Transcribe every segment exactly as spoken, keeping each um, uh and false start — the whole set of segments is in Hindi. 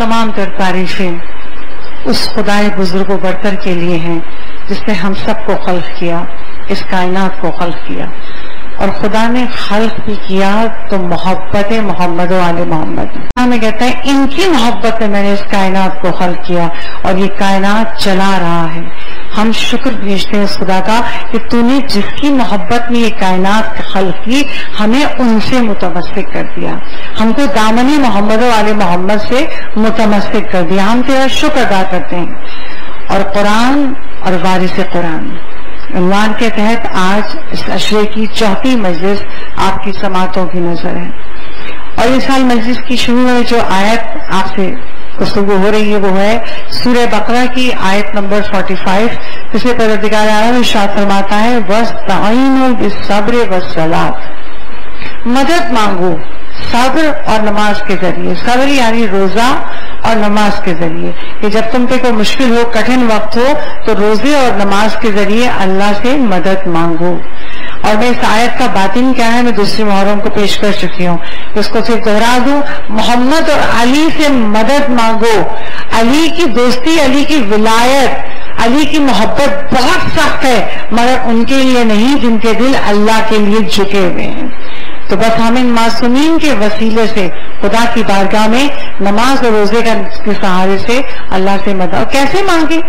तमाम तर तारीफें उस खुदाए बुजुर्ग बरतर के लिए हैं जिसने हम सब को खल्क़ किया, इस कायनात को खल्क़ किया। और खुदा ने खल्क़ भी किया तो मोहब्बत मोहम्मद वाले मोहम्मद में कहता है इनकी मोहब्बत में मैंने इस कायनात को खल्क़ किया और ये कायनात चला रहा है। हम शुक्र भेजते हैं उस खुदा का कि तूने जिसकी मोहब्बत में ये कायनात खल्क़ की हमें उनसे मुतमस्सिक कर दिया, हमको दामन मोहम्मद वाले मोहम्मद से मुतमस्सिक कर दिया। हम तेरा शुक्र अदा करते हैं। और कुरान और वारिस कुरान उन्वान के तहत आज इस अशरे की चौथी मजलिस आपकी समातों की नजर है। और इस साल मजलिस की शुरू में जो आयत आपसे गुफ्तगू हो रही है वो है सूरह बकरा की आयत नंबर पैंतालीस। जिसे परवरदिगार आलम इरशाद फरमाता है वस्तईनु बिस्सब्र वस्सलात, मदद मांगो सब्र और नमाज के जरिए। सब्र यानी रोजा और नमाज के जरिए कि जब तुम पे कोई मुश्किल हो, कठिन वक्त हो, तो रोजे और नमाज के जरिए अल्लाह से मदद मांगो। और मैं इस आयत का बातिन क्या है मैं दूसरी मुहर्रम को पेश कर चुकी हूँ, इसको सिर्फ दोहरा दूं। मोहम्मद और अली से मदद मांगो। अली की दोस्ती, अली की विलायत, अली की मोहब्बत बहुत सख्त है मगर उनके लिए नहीं जिनके दिल अल्लाह के लिए झुके हुए हैं। तो बस हम इन मासूमीन के वसीले से खुदा की बारगाह में नमाज और रोजे के सहारे से अल्लाह से मदद। और कैसे मांगे,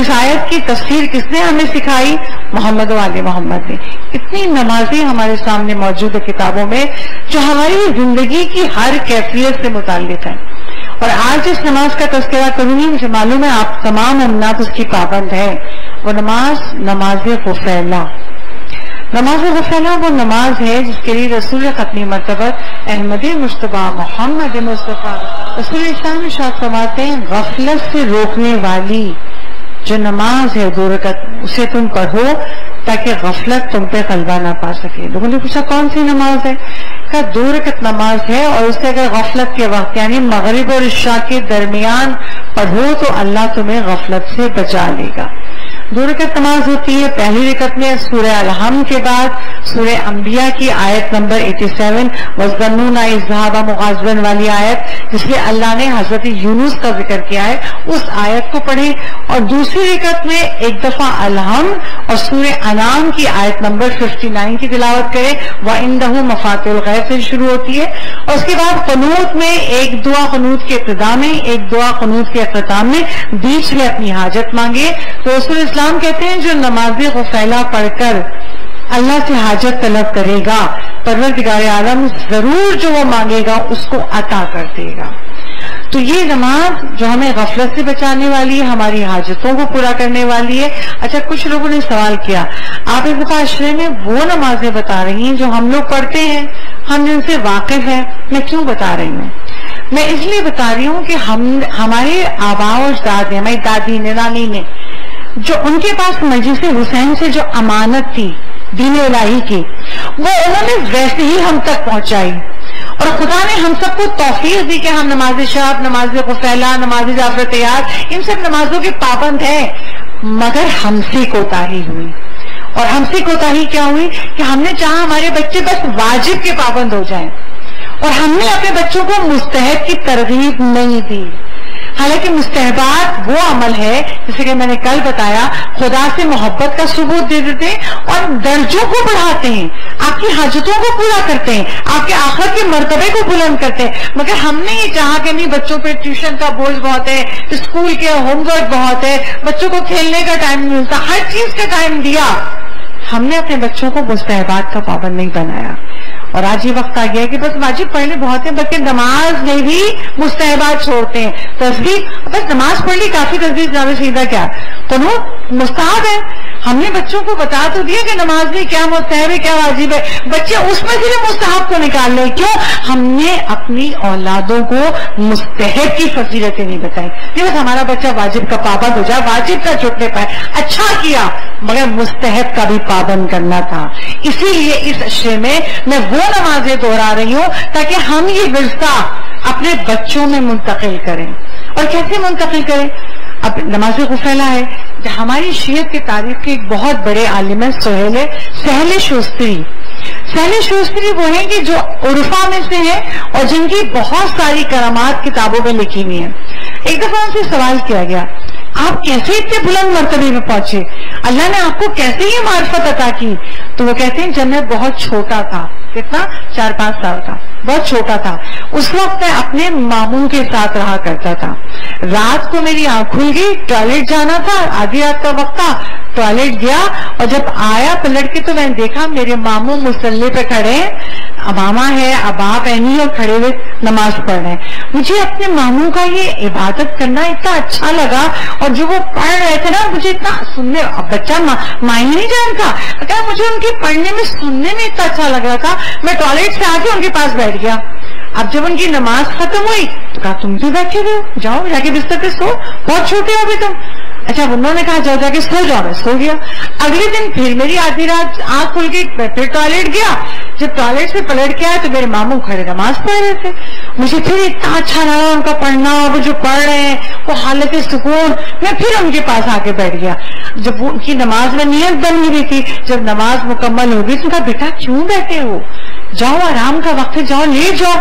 इस आयत की तफसीर किसने हमें सिखाई? मोहम्मद वाले मोहम्मद ने। इतनी नमाजें हमारे सामने मौजूद है किताबों में जो हमारी जिंदगी की हर कैफियत से मुताल्लिक है। और आज इस नमाज का तस्करा करूंगी। मुझे मालूम है आप तमाम अमनात उसकी पाबंद है। वो नमाज नमाज फैला नमाज वफैला वो नमाज है जिसके लिए रसूल खतनी मरतबत अहमद मुश्तबा मोहम्मद मुस्तफ़ा रसूल इस्लाम शाह फरमाते हैं गफलत से रोकने वाली जो नमाज है दो रकत उसे तुम पढ़ो ताकि गफलत तुम पे गलबा ना पा सके। लोगों ने पूछा कौन सी नमाज है? कहा दो रकत नमाज है और उसे अगर गफलत के वक्त यानी मगरिब और इशा के दरमियान पढ़ो तो अल्लाह तुम्हें गफलत से बचा लेगा। दो रकत नमाज होती है। पहली रकत में सूरह अलहम के बाद सूरह अंबिया की आयत नंबर सत्तासी वज़न्नूना इज़हाबा मुग़ाज़बन वाली आयत जिसमें अल्लाह ने हजरत यूनुस का जिक्र किया है उस आयत को पढ़े। और दूसरी रकत में एक दफा अलहम और सूरह अनाम की आयत नंबर उनसठ की तिलावत करें। व इंदहु मफातिहुल गैब से शुरू होती है। और उसके बाद क़ुनूत में एक दुआ क़ुनूत के इब्तिदा में एक दुआ क़ुनूत के इख़्तिताम में बीच में अपनी हाजत मांगे। तो उसमें इस्लाम कहते हैं जो नमाज़े ग़ुफ़ैला पढ़कर अल्लाह से हाजत तलब करेगा परवरदिगार आलम जरूर जो वो मांगेगा उसको अता कर देगा। तो ये नमाज जो हमें गफलत से बचाने वाली है, हमारी हाजतों को पूरा करने वाली है। अच्छा, कुछ लोगों ने सवाल किया आप इस मुआशरे में वो नमाजें बता रही हैं जो हम लोग पढ़ते हैं, हम जिनसे वाकिफ हैं, मैं क्यों बता रही हूँ? मैं इसलिए बता रही हूँ कि हम हमारे आबा और अजदाद ने, हमारी दादी ने, नानी ने, जो उनके पास मजलिस हुसैन से जो अमानत थी दीन इलाही की वो उन्होंने वैसे ही हम तक पहुंचाई। और खुदा ने हम सबको तौफीक दी कि हम नमाज शब, नमाज कुफैला, नमाज जाफर तैयार, इन सब नमाजों के पाबंद हैं। मगर हमसे कोताही हुई। और हमसे कोताही क्या हुई कि हमने चाहा हमारे बच्चे बस वाजिब के पाबंद हो जाएं और हमने अपने बच्चों को मुस्तहब की तरगीब नहीं दी। हालांकि मुस्तहबात वो अमल है जैसे कि मैंने कल बताया खुदा से मोहब्बत का सबूत दे देते हैं और दर्जों को बढ़ाते हैं, आपकी हाजतों को पूरा करते हैं, आपके आखिर के मर्तबे को बुलंद करते हैं। मगर हमने ये चाहा कि नहीं बच्चों पे ट्यूशन का बोझ बहुत है, स्कूल के होमवर्क बहुत है, बच्चों को खेलने का टाइम नहीं मिलता, हर चीज का टाइम दिया। हमने अपने बच्चों को मुस्तहबात का पाबंद नहीं बनाया। और आज ये वक्त आ गया कि बस वाजिब पढ़ने बहुत है बल्कि नमाज में भी मुस्तहबात छोड़ते हैं। तस्बीह बस नमाज पढ़ ली काफी, तस्बीह ज्यादा सीधा क्या तो नो मुस्ताहब है। हमने बच्चों को बता तो दिया कि नमाज में क्या मुस्तहब है क्या वाजिब है, बच्चे उसमें से मुस्ताहब को निकाल लें। क्यों? हमने अपनी औलादों को मुस्तहब की फजीलतें नहीं बताई। ये बस हमारा बच्चा वाजिब का पाबंद हो जाए, वाजिब का छूटने पाए, अच्छा किया, मगर मुस्तहब का भी पाबंद करना था। इसीलिए इस अशरे में मैं वो नमाजें दोहरा रही हूँ ताकि हम ये विरसा अपने बच्चों में मुंतकिल करें। और कैसे मुंतकिल करें? अब नमाज गुफैला है। हमारी शियत की तारीफ के एक बहुत बड़े आलिम है सोहेल सहल शुस्त्री, सैमी शूस्त्री वो हैं कि जो उर्फा में से हैं और जिनकी बहुत सारी करामात किताबों में लिखी हुई हैं। एक दफा उनसे सवाल किया गया, आप कैसे इतने बुलंद मरतबे में पहुंचे, अल्लाह ने आपको कैसे ये मार्फत अता की? तो वो कहते हैं जब मैं बहुत छोटा था, कितना चार पांच साल का, बहुत छोटा था, उस वक्त मैं अपने मामू के साथ रहा करता था। रात को मेरी आंख खुल गई, टॉयलेट जाना था, आधी रात का वक्त था, टॉयलेट गया और जब आया पलट के तो मैंने देखा मेरे मामू मुसल्ले पे खड़े हैं, मामा है अबा पहनी और खड़े हुए नमाज पढ़ रहे हैं। मुझे अपने मामू का ये इबादत करना इतना अच्छा लगा और जो वो पढ़ रहे थे ना, मुझे इतना सुनने, बच्चा मायने नहीं जानता, अगर मुझे उनके पढ़ने में सुनने में इतना अच्छा लग रहा था, मैं टॉयलेट से आके उनके पास बैठ गया। अब जब उनकी नमाज खत्म हुई तो कहा तुम भी बैठे हो, जाओ जाके बिस्तर पे सो, बहुत छोटे हो अभी तुम। अच्छा उन्होंने कहा जाओ जाके सो जाओ, मैं सो गया। अगले दिन फिर मेरी आधी रात आंख खुल गई, मैं फिर टॉयलेट गया, जब टॉयलेट से पलट के आया तो मेरे मामू खड़े नमाज पढ़ रहे थे। मुझे फिर इतना अच्छा लगा उनका पढ़ना, वो जो पढ़ रहे हैं वो हालत सुकून, मैं फिर उनके पास आके बैठ गया। जब उनकी नमाज में नियत बन गई थी, जब नमाज मुकम्मल हो गई तो उनका बेटा क्यों बैठे हो, जाओ आराम का वक्त है, जाओ लेट जाओ,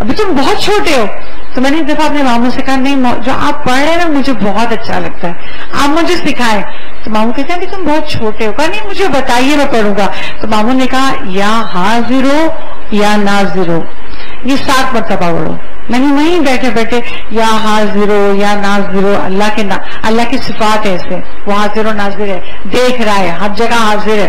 अभी तुम बहुत छोटे हो। तो मैंने एक दफा अपने मामू से कहा नहीं जो आप पढ़ रहे हैं ना मुझे बहुत अच्छा लगता है, आप मुझे सिखाएं। तो मामू कहते हैं कि तुम बहुत छोटे हो, कहा नहीं मुझे बताइए मैं पढ़ूंगा। तो मामू ने कहा या हाजिरो या नाजिरो, ये सात मरतबा पढ़ो। मैंने वहीं बैठे बैठे या हाजिरो या नाजिरो, अल्लाह के ना अल्लाह की सिफात है इसमें, वो हाजिर नाजिर है, देख रहा है, हर जगह हाजिर है।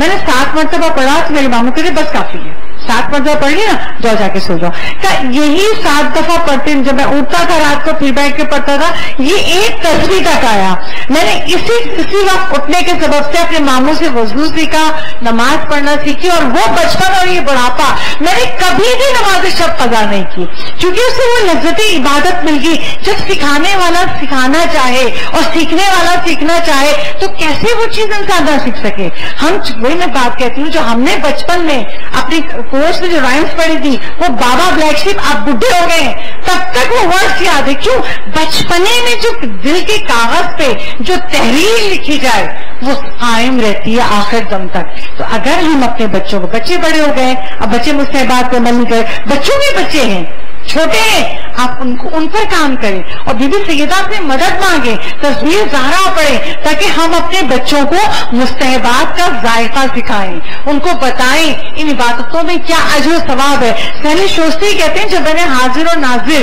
मैंने सात मरतबा पढ़ा तो मेरे मामू कहते बस काफी है, सात मरतबा पढ़ लिया जाओ जाके सो जाओ। क्या यही सात दफा पढ़ते जब मैं उठता था रात को फिर बैठ के पढ़ता था, ये एक तस्वीर तक आया। मैंने इसी इसी वक्त उठने के सबब से अपने मामू से वजू सीखा, नमाज पढ़ना सीखी और वो बचपन और ये बुढ़ापा मैंने कभी भी नमाज शब अदा नहीं की, क्योंकि उससे वो लज्जती इबादत मिल गई। जब सिखाने वाला सिखाना चाहे और सीखने वाला सीखना चाहे तो कैसे वो चीज इंसान ना सीख सके। हम वही मैं बात कहती हूँ जो हमने बचपन में अपनी कोर्स में जो राइम्स पढ़ी थी, वो बाबा ब्लैक शिप आप बुढ़े हो गए तब तक वो वर्ड्स याद है, क्यों? बचपने में जो दिल के कागज पे जो तहरीर लिखी जाए वो कायम रहती है आखिर दम तक। तो अगर हम अपने बच्चों को, बच्चे बड़े हो गए अब बच्चे मुझसे बात पे मन गए, बच्चों भी बच्चे हैं छोटे हैं, आप उनको उन पर काम करें और बीबी सैयदा से मदद मांगे, तस्वीर ज़हरा पड़े, ताकि हम अपने बच्चों को मुस्तहबात का जायका सिखाएं, उनको बताएं इन इबादतों में क्या अजर सवाब है। सहली शोस्ती कहते हैं जब मैंने हाजिर और नाजिर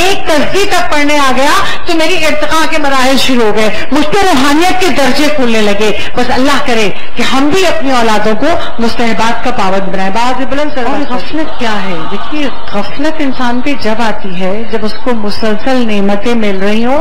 एक तस्वीर तक पढ़ने आ गया तो मेरी इर्तिका के मराहिल शुरू हो गए, मुझ पर रूहानियत के दर्जे खुलने लगे। बस अल्लाह करे कि हम भी अपनी औलादों को मुस्तहबात का पाबंद बनाए। बात गफलत क्या है, देखिए गफलत इंसान पे जब आती है जब उसको मुसलसल नेमतें मिल रही हो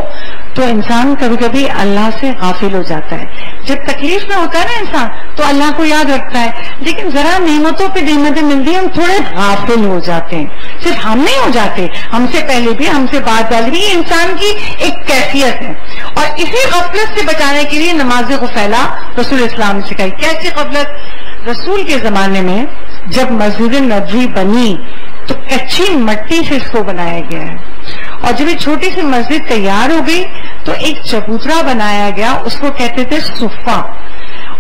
तो इंसान कभी कभी अल्लाह से गाफिल हो जाता है। जब तकलीफ में होता है ना इंसान तो अल्लाह को याद रखता है, लेकिन जरा नेमतों पे नेमतें मिलती है हम थोड़े गाफिल हो जाते हैं, सिर्फ हम नहीं हो जाते, हमसे पहले भी हमसे बात डाली भी, इंसान की एक कैफियत है। और इसी गफलत से बचाने के लिए नमाज गुफैला रसूल इस्लाम ने सिखाई। कैसी गफलत? रसूल के जमाने में जब मस्जिद नबवी बनी तो कच्ची मट्टी से इसको बनाया गया है, और जब ये छोटी सी मस्जिद तैयार हो गई तो एक चबूतरा बनाया गया, उसको कहते थे सुफा।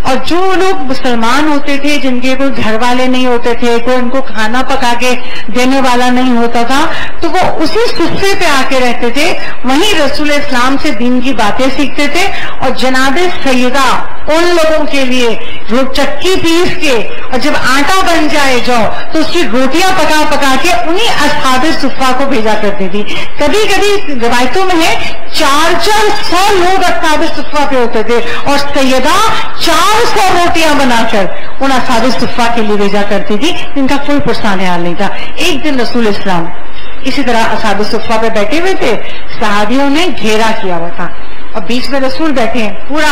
और जो लोग मुसलमान होते थे जिनके कोई घर वाले नहीं होते थे, कोई उनको खाना पका के देने वाला नहीं होता था, तो वो उसी सुफे पे आके रहते थे, वहीं रसूल इस्लाम से दीन की बातें सीखते थे। और जनाबे सैयदा उन लोगों के लिए वो चक्की पीस के और जब आटा बन जाए जाओ तो उसकी रोटियां पका पका के उन्हीं असहाबे सुफा को भेजा करती थी। कभी कभी रिवायतों में है चार चार सौ लोग असहाबे सुफा पे होते थे और सैयदा चार उसको रोटियां बनाकर उन असाबे सुफा के लिए भेजा करती थी, जिनका कोई परेशान हाल नहीं था। एक दिन रसूल इस्लाम इसी तरह असाबे सुफा पे बैठे हुए थे, सहाबियों ने घेरा किया हुआ था और बीच में रसूल बैठे हैं, पूरा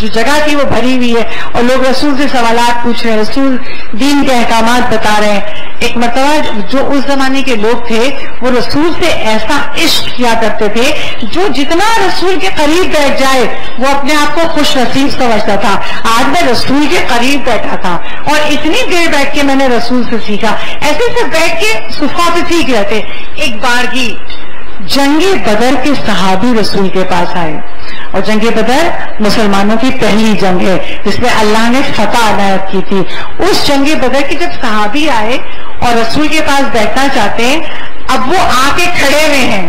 जो जगह थी वो भरी हुई है और लोग रसूल से सवालात पूछ रहे हैं, रसूल दीन के अहकामात बता रहे हैं। एक मतलब जो उस जमाने के लोग थे वो रसूल से ऐसा इश्क किया करते थे, जो जितना रसूल के करीब बैठ जाए वो अपने आप को खुश नसीब समझता था। आज मैं रसूल के करीब बैठा था और इतनी देर बैठ के मैंने रसूल से सीखा, ऐसे से बैठ के सुफा से सीख रहे थे। एक बार की जंगे बदर के सहाबी रसूल के पास आए और जंग बदर मुसलमानों की पहली जंग है जिसमें अल्लाह ने फतह अनायत की थी। उस जंग बदर की जब सहाबी आए और रसूल के पास बैठना चाहते हैं, अब वो आके खड़े हुए हैं,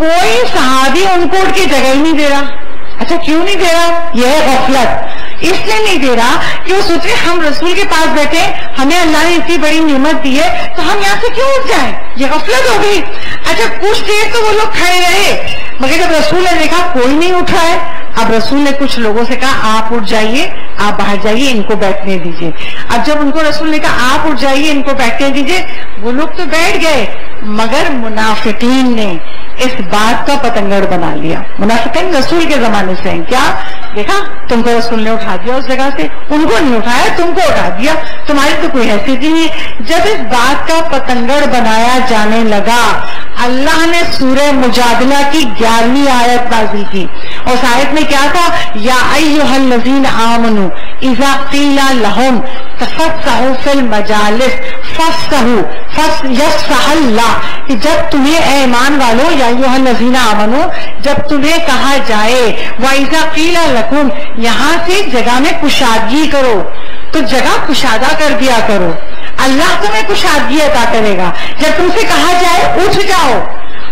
कोई सहाबी उनको उठ के जगह ही नहीं दे रहा। अच्छा क्यों नहीं दे रहा? यह है गफलत। इसलिए नहीं दे रहा कि वो सोच रहे हम रसूल के पास बैठे, हमें अल्लाह ने इतनी बड़ी नेमत दी है तो हम यहाँ से क्यों उठ जाएं? ये गफलत हो गई। अच्छा कुछ देर तो वो लोग खड़े रहे, मगर जब रसूल ने देखा कोई नहीं उठा है, अब रसूल ने कुछ लोगों से कहा आप उठ जाइए, आप बाहर जाइए, इनको बैठने दीजिए। अब जब उनको रसूल ने कहा आप उठ जाइए, इनको बैठने दीजिए, वो लोग तो बैठ गए, मगर मुनाफिकीन ने इस बात का पतंगड़ बना लिया। मुनाफिकीन रसूल के जमाने से हैं, क्या देखा तुमको रसूल ने उठा दिया उस जगह से, उनको नहीं उठाया तुमको उठा दिया, तुम्हारी तो कोई हैसियत ही नहीं है। जब इस बात का पतंगड़ बनाया जाने लगा, अल्लाह ने सूरह मुजादिला की ग्यारहवीं आयत नाज़िल की। उस आयत में क्या था? या अय्युहल्लज़ीन आमनू इज़ा क़ीला लहुम तफ़स्सहू फ़िल मजालिस फ़स्सहू फ़यफ़्सहुल्लाह, कि जब तुम्हें ए ईमान वालों, या अय्युहल्लज़ीन आमनू, जब तुम्हें कहा जाए व इज़ा क़ीला लकुम, यहाँ से जगह में कुशादगी करो, तो जगह कुशादा कर दिया करो। अल्लाह तुम्हें कुशादगी अता करेगा। जब तुमसे कहा जाए उठ जाओ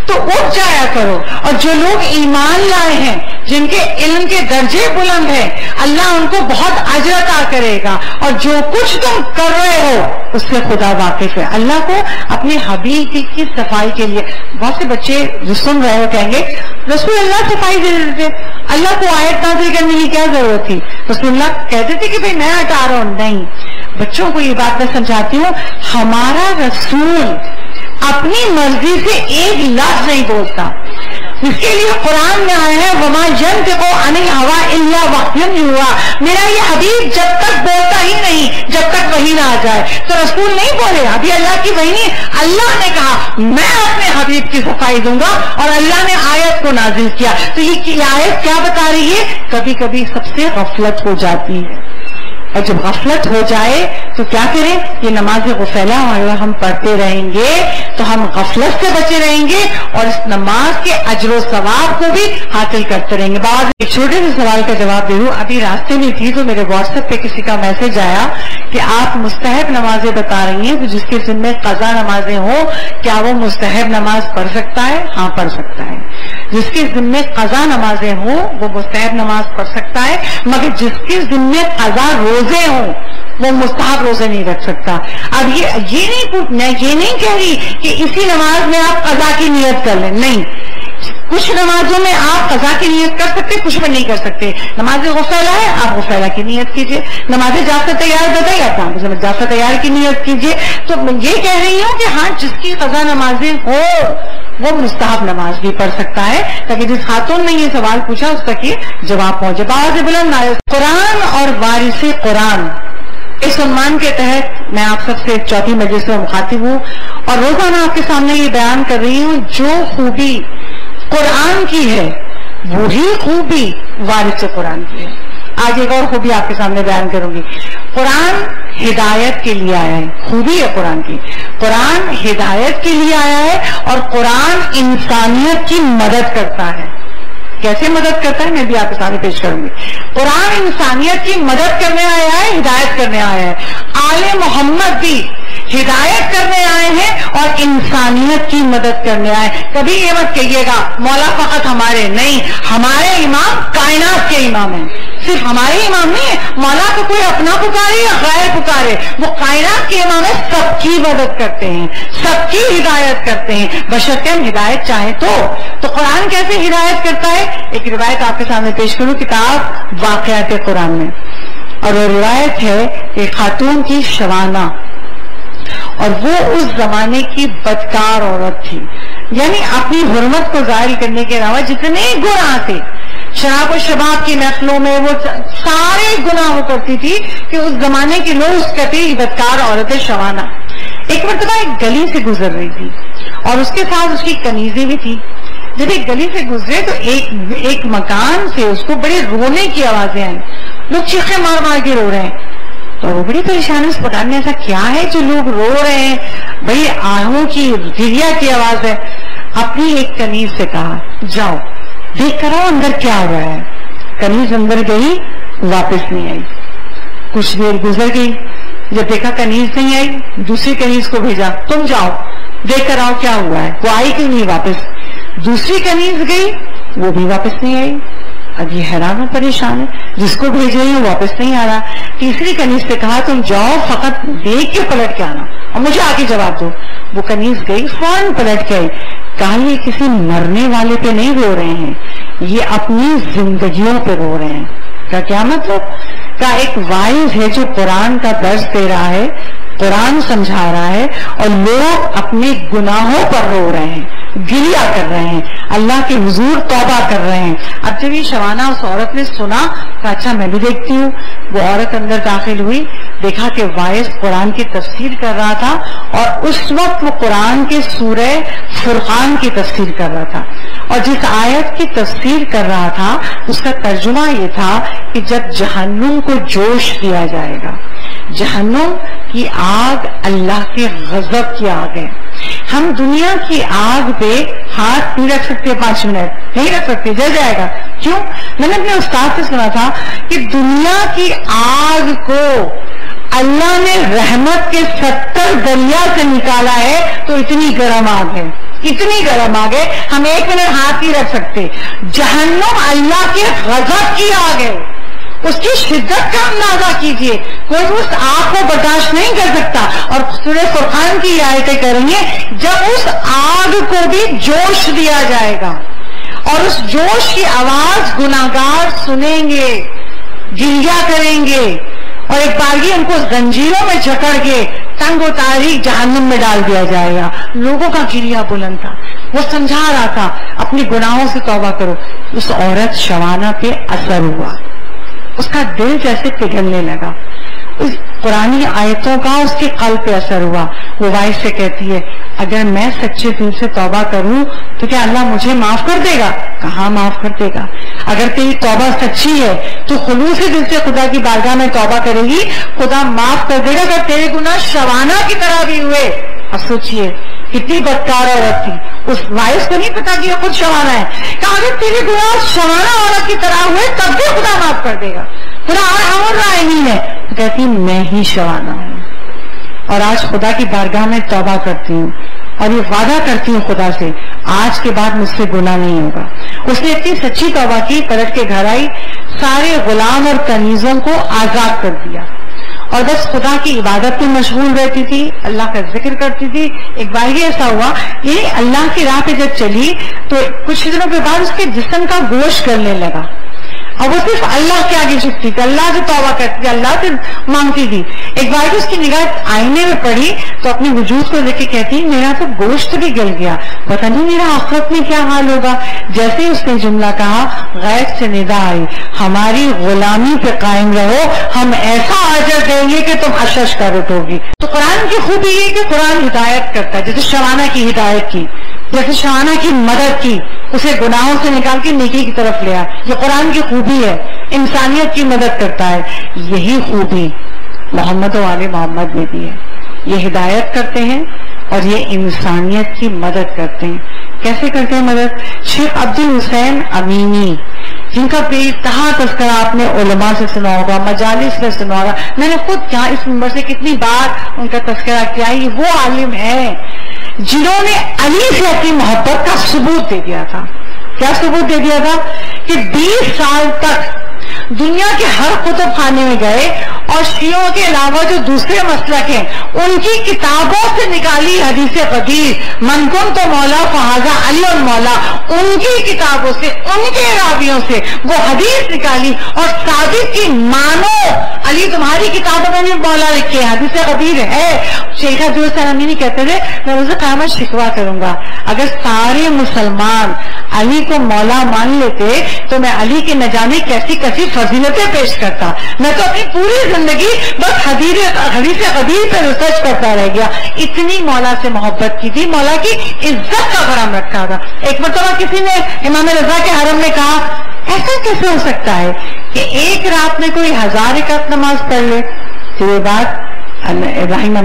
तो उठ जाया करो। और जो लोग ईमान लाए हैं, जिनके इल्म के दर्जे बुलंद हैं, अल्लाह उनको बहुत अजर अता करेगा। और जो कुछ तुम कर रहे हो उससे खुदा वाकिफ है। अल्लाह को अपने हबीब की सफाई के लिए, बहुत से बच्चे जो सुन रहे हो कहेंगे रसूल अल्लाह सफाई दे देते, अल्लाह को आयत नाज़िल करने की क्या जरूरत थी? रसूल कहते थे कि भाई मैं हटा रहा हूँ। नहीं, बच्चों को ये बात मैं समझाती हूँ, हमारा रसूल अपनी मर्जी से एक लफ्ज नहीं बोलता। इसके लिए कुरान में आया है वमा यंतिकु अनिल हवा इल्ला वहयुन युहा, मेरा ये हबीब जब तक बोलता ही नहीं जब तक वही ना आ जाए। तो रसूल नहीं बोले, अभी अल्लाह की वही नहीं, अल्लाह ने कहा मैं अपने हबीब की सफाई दूंगा और अल्लाह ने आयत को नाजिल किया। तो ये आयत क्या बता रही है? कभी कभी सबसे गफलत हो जाती है, और जब गफलत हो जाए तो क्या करें? ये नमाज गुफैला अगर हम पढ़ते रहेंगे तो हम गफलत से बचे रहेंगे और इस नमाज के अजर सवाब को भी हासिल करते रहेंगे। बाद एक छोटे से सवाल का जवाब दे दूं, अभी रास्ते में थी तो मेरे व्हाट्सएप पे किसी का मैसेज आया कि आप मुस्तहब नमाजें बता रही हैं, तो जिसके जिम्मे कजा नमाजें हो क्या वो मुस्तहब नमाज पढ़ सकता है? हाँ पढ़ सकता है। जिसके जिम्मे कजा नमाजें हो वो मुस्तहब नमाज पढ़ सकता है, मगर जिसके जिम्मे कजा रोजे हो वो मुस्ताहब रोजे नहीं रख सकता। अब ये ये नहीं, मैं ये नहीं कह रही कि इसी नमाज में आप कजा की नियत कर लें, नहीं, कुछ नमाजों में आप कज़ा की नियत कर सकते, कुछ में नहीं कर सकते। नमाज गुफैला है, आप गुफैला की नियत कीजिए, नमाज जाफ्ता तैयार बताइए, आप जाफ्ता तैयार की नियत कीजिए। तो ये कह रही हूँ कि हाँ, जिसकी कज़ा नमाजें हो वो मुस्ताहब नमाज भी पढ़ सकता है, ताकि जिस खातून ने ये सवाल पूछा उस तक ये जवाब पहुंचे। बाज़ बुलंद आए कुरान और वारिस कुरान, इस सम्मान के तहत मैं आप सबसे चौथी मजलिस में मुखातिब हूँ और रोजाना आपके सामने ये बयान कर रही हूँ, जो खूबी कुरान की है वही खूबी वारिस कुरान की है। आज एक और खूबी आपके सामने बयान करूंगी। कुरान हिदायत के लिए आया है, खूबी है कुरान की, कुरान हिदायत के लिए आया है और कुरान इंसानियत की मदद करता है। कैसे मदद करता है मैं भी आपके सामने पेश करूंगी। कुरान इंसानियत की मदद करने आया है, हिदायत करने आया है। आले मोहम्मद भी हिदायत करने आए हैं और इंसानियत की मदद करने आए। कभी ये मत कहिएगा मौला फकत हमारे, नहीं, हमारे इमाम कायनात के इमाम हैं, सिर्फ हमारे इमाम नहीं है। मौला को कोई अपना पुकारे या गैर पुकारे, वो कायनात के इमाम है, सबकी मदद करते हैं, सबकी हिदायत करते हैं, बशर्ते हम हिदायत चाहे। तो, तो कुरान कैसे हिदायत करता है? एक रिवायत आपके सामने पेश करूँ, किताब वाक़ियात कुरान में, और वो रिवायत है एक खातून की शवाना, और वो उस जमाने की बदकार औरत थी, यानी अपनी हुर्मत को जाहिर करने के अलावा जितने गुनाह थे, शराब और शबाब की महफिलों में वो सारे गुनाह वो करती थी कि उस जमाने के लोग उस कती बदकार औरत शवाना। एक मरतबा एक गली से गुजर रही थी और उसके साथ उसकी कनीज़ें भी थी। जब एक गली से गुजरे तो एक एक मकान से उसको बड़े रोने की आवाजें आई, लोग चीखे मार मार के रो रहे हैं, तो वो बड़ी परेशानी, इस पता नहीं ऐसा क्या है जो लोग रो रहे हैं, बड़ी आहों की गिरिया की आवाज है। अपनी एक कनीज से कहा जाओ देख कर आओ अंदर क्या हो रहा है। कनीज अंदर गई, वापस नहीं आई। कुछ देर गुजर गई, जब देखा कनीज नहीं आई, दूसरी कनीज को भेजा, तुम जाओ देख कर आओ क्या हुआ है। वो आई क्यों नहीं वापस। दूसरी कनीज गई, वो भी वापस नहीं आई। अब ये हैरान और परेशान है, जिसको भेज रही हूँ वापस नहीं आ रहा। तीसरी कनीज से कहा तुम जाओ, फकत देख के पलट के आना और मुझे आके जवाब दो। वो कनीज गई, फौरन पलट के आई। कहा ये किसी मरने वाले पे नहीं रो रहे हैं, ये अपनी जिंदगियों पे रो रहे हैं। का क्या मतलब। का एक वाइज है जो कुरान का दर्ज दे रहा है, कुरान समझा रहा है, और लोग अपने गुनाहों पर रो रहे हैं, गिरिया कर रहे हैं, अल्लाह के हुजूर तौबा कर रहे हैं। अब जब ये शवाना उस औरत ने सुना, कहा अच्छा मैं भी देखती हूँ। वो औरत अंदर दाखिल हुई, देखा कि वाइस कुरान की तफसीर कर रहा था, और उस वक्त वो कुरान के सूरे फुरकान की तफसीर कर रहा था। और जिस आयत की तफसीर कर रहा था उसका तर्जुमा ये था कि जब जहन्नुम को जोश दिया जाएगा। जहन्नुम की आग अल्लाह के गजब की आग है। हम दुनिया की आग पे हाथ नहीं रख सकते, पांच मिनट नहीं रख सकते, जल जाएगा। क्यों। मैंने अपने उस्ताद से सुना था कि दुनिया की आग को अल्लाह ने रहमत के सत्तर दरिया से निकाला है, तो इतनी गर्म आग है, इतनी गर्म आग है, हम एक मिनट हाथ नहीं रख सकते। जहन्नुम अल्लाह के गजब की आग है, उसकी शिद्दत का अंदाजा कीजिए। कोई उस आग को बर्दाश्त नहीं कर सकता। और सूरह फुरकान की आयतें करेंगे, जब उस आग को भी जोश दिया जाएगा और उस जोश की आवाज गुनाहगार सुनेंगे, गिरिया करेंगे, और एक बारगी उनको जंजीरों में जकड़ के तंग उतारी जहन्नुम में डाल दिया जाएगा। लोगों का गिरिया बुलंद था, वो समझा रहा था अपने गुनाहों से तौबा करो। उस औरत शवाना पे असर हुआ, उसका दिल जैसे पिघलने लगा, उस पुरानी आयतों का उसके कल्ब पे असर हुआ। वो वाइस से कहती है अगर मैं सच्चे दिल से तौबा करूं तो क्या अल्लाह मुझे माफ कर देगा। कहाँ माफ कर देगा। अगर तेरी तौबा सच्ची है तो खुलूस दिल से खुदा की बारगाह में तौबा करेगी, खुदा माफ कर देगा। अगर तेरे गुनाह शवाना की तरह भी हुए। अब सोचिए कितनी बदकार औरत थी, उस वाइस को नहीं पता कि ये खुद शवाना है। कहा अगर तेरे गुनाह शवाना औरत की तरह हुए तब भी खुदा माफ कर देगा, खुदा और राय नहीं है। तो कहती मैं ही शवाना हूँ और आज खुदा की बारगाह में तौबा करती हूँ और ये वादा करती हूँ खुदा से आज के बाद मुझसे गुनाह नहीं होगा। उसने इतनी सच्ची तौबा की, पलट के घर आई, सारे गुलाम और कनीजों को आजाद कर दिया और बस खुदा की इबादत में मशगूल रहती थी, अल्लाह का जिक्र करती थी। एक बार ये ऐसा हुआ ये अल्लाह की राह पे जब चली तो कुछ दिनों के बाद उसके जिस्म का गोश्त करने लगा। अब वो सिर्फ अल्लाह के आगे झुकती थी, अल्लाह से तौबा करती थी, अल्लाह से मांगती थी। एक बार की उसकी निगाह आईने में पड़ी तो अपने वजूद को देख के कहती मेरा तो गोश्त भी गल गया, पता नहीं मेरा आखिरत में क्या हाल होगा। जैसे उसने जुमला कहा गैब से निदा आई हमारी गुलामी पे कायम रहो, हम ऐसा आजर देंगे कि तुम अशश कर उठोगी। तो कुरान की खूबी है कि कुरान हिदायत करता है, जैसे शवाना की हिदायत की, जैसे शवाना की मदद की, उसे गुनाहों से निकाल के नेकी की तरफ ले आया। ये कुरान की खूबी है, इंसानियत की मदद करता है। यही खूबी मोहम्मद वाले मोहम्मद में भी है, ये हिदायत करते हैं और ये इंसानियत की मदद करते हैं। कैसे करते हैं मदद। शेख अब्दुल हुसैन अमीनी, जिनका बेतहा तस्करा आपने उलमा से सुना होगा, मजालिस में सुना होगा, मैंने खुद यहाँ इस उम्र से कितनी बार उनका तस्करा किया है। वो आलिम है जिन्होंने अली से अपनी मोहब्बत का सबूत दे दिया था। क्या सबूत दे दिया था कि बीस साल तक दुनिया के हर कुतुब खाने में गए और शियों के अलावा जो दूसरे मसलक हैं उनकी किताबों से निकाली हदीसे कदीस, मनकुन तो मौला फहाजा अली और मौला, उनकी किताबों से, उनके रावियों से वो हदीस निकाली और साबित की मानो अली तुम्हारी किताबों में भी मौला लिखे, हदीसे कबीर है। शेख अब्दुल सलामी कहते थे मैं रोज़े क़यामत शिकवा करूंगा अगर सारे मुसलमान अली को मौला मान लेते तो मैं अली के न जाने कैसी कैसी फजीलतें पेश करता। मैं तो अपनी पूरी जिंदगी बस हदीस कबीर पर रिसर्च करता रह गया। इतनी मौला से मोहब्बत की थी, मौला की इज्जत का गरम रखा था। एक मरतबा किसी ने इमाम रजा के हरम में कहा ऐसा कैसे हो सकता है कि एक रात में कोई हजार रकात नमाज पढ़ ले। तो ये बात इब्राहिम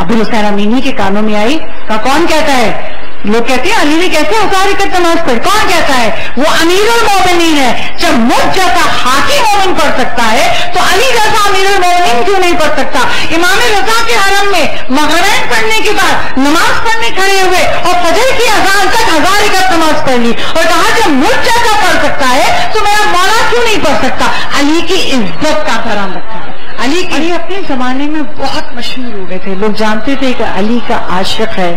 अबुल हुसैन अमीनी के कानों में आई। कहा कौन कहता है लोग कहते हैं अली ने कैसे हजार एकड़ नमाज पढ़, कौन कहता है वो अमीरुल मोमिनीन है। जब मुझ जैसा हाकी मोमिन पढ़ सकता है तो अली जैसा अमीरुल मोमिनीन क्यों नहीं पढ़ सकता। इमाम रजा के हरम में मगरब पढ़ने के बाद नमाज पढ़ने खड़े हुए और फजर की अजान तक हजार एकड़ नमाज पढ़ ली और कहा जब मुझ जैसा पढ़ सकता है तो मेरा मौला क्यों नहीं पढ़ सकता। अली की इज्जत का ख्याल रखता है। अली अली अपने जमाने में बहुत मशहूर हो गए थे, लोग जानते थे कि अली का आशिक है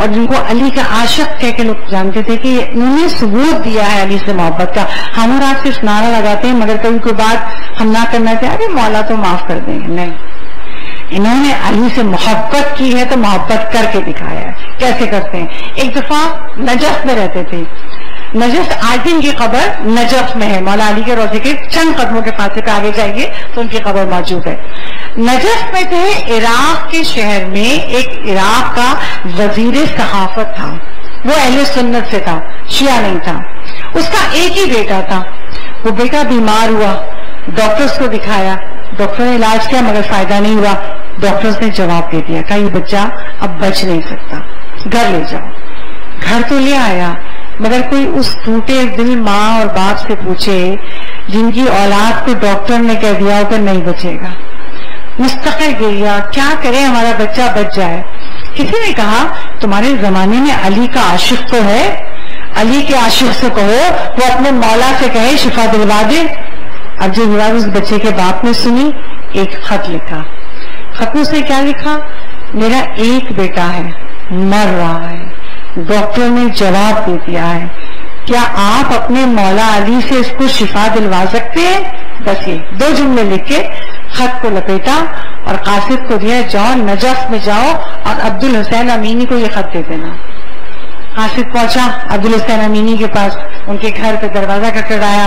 और जिनको अली का आशिक कह के लोग जानते थे कि उन्हें सबूत दिया है अली से मोहब्बत का। हम और आप सिर्फ नारा लगाते हैं मगर कभी कोई बात हम ना करना चाहे अरे मौला तो माफ कर देंगे, नहीं, इन्होंने अली से मोहब्बत की है तो मोहब्बत करके दिखाया है। कैसे करते हैं, एक दफा नजफ में रहते थे, नजफ आज दिन की खबर नजफ में है, मौला अली के रोजे के चंद कदमों के फासले पे आगे जाएंगे तो उनकी खबर मौजूद है। नजफ में थे, इराक के शहर में एक इराक का वजीर सहाफत था, वो अहले सुन्नत से था, शिया नहीं था। उसका एक ही बेटा था, वो बेटा बीमार हुआ, डॉक्टर्स को दिखाया, डॉक्टर ने इलाज किया मगर फायदा नहीं हुआ। डॉक्टर्स ने जवाब दे दिया कहा ये बच्चा अब बच नहीं सकता, घर ले जाओ। घर तो ले आया मगर कोई उस टूटे दिल माँ और बाप से पूछे जिनकी औलाद को डॉक्टर ने कह दिया होकर नहीं बचेगा। मुस्तकिल गिरिया क्या करे हमारा बच्चा बच जाए। किसी ने कहा तुम्हारे जमाने में अली का आशिक तो है, अली के आशिक से कहो वो अपने मौला से कहे शिफा दिलवा दे। अब जो विवाद उस बच्चे के बाप ने सुनी, एक खत लिखा। खत में उसने क्या लिखा, मेरा एक बेटा है मर रहा है, डॉक्टर ने जवाब दे दिया है, क्या आप अपने मौला अली से इसको शिफा दिलवा सकते हैं। बस ये दो जुमले लिख के खत को लपेटा और कासिद को दिया, जाओ नजफ में जाओ और अब्दुल हुसैन अमीनी को ये खत दे देना। कासिद पहुंचा अब्दुल हुसैन अमीनी के पास, उनके घर पे दरवाजा खटखटाया,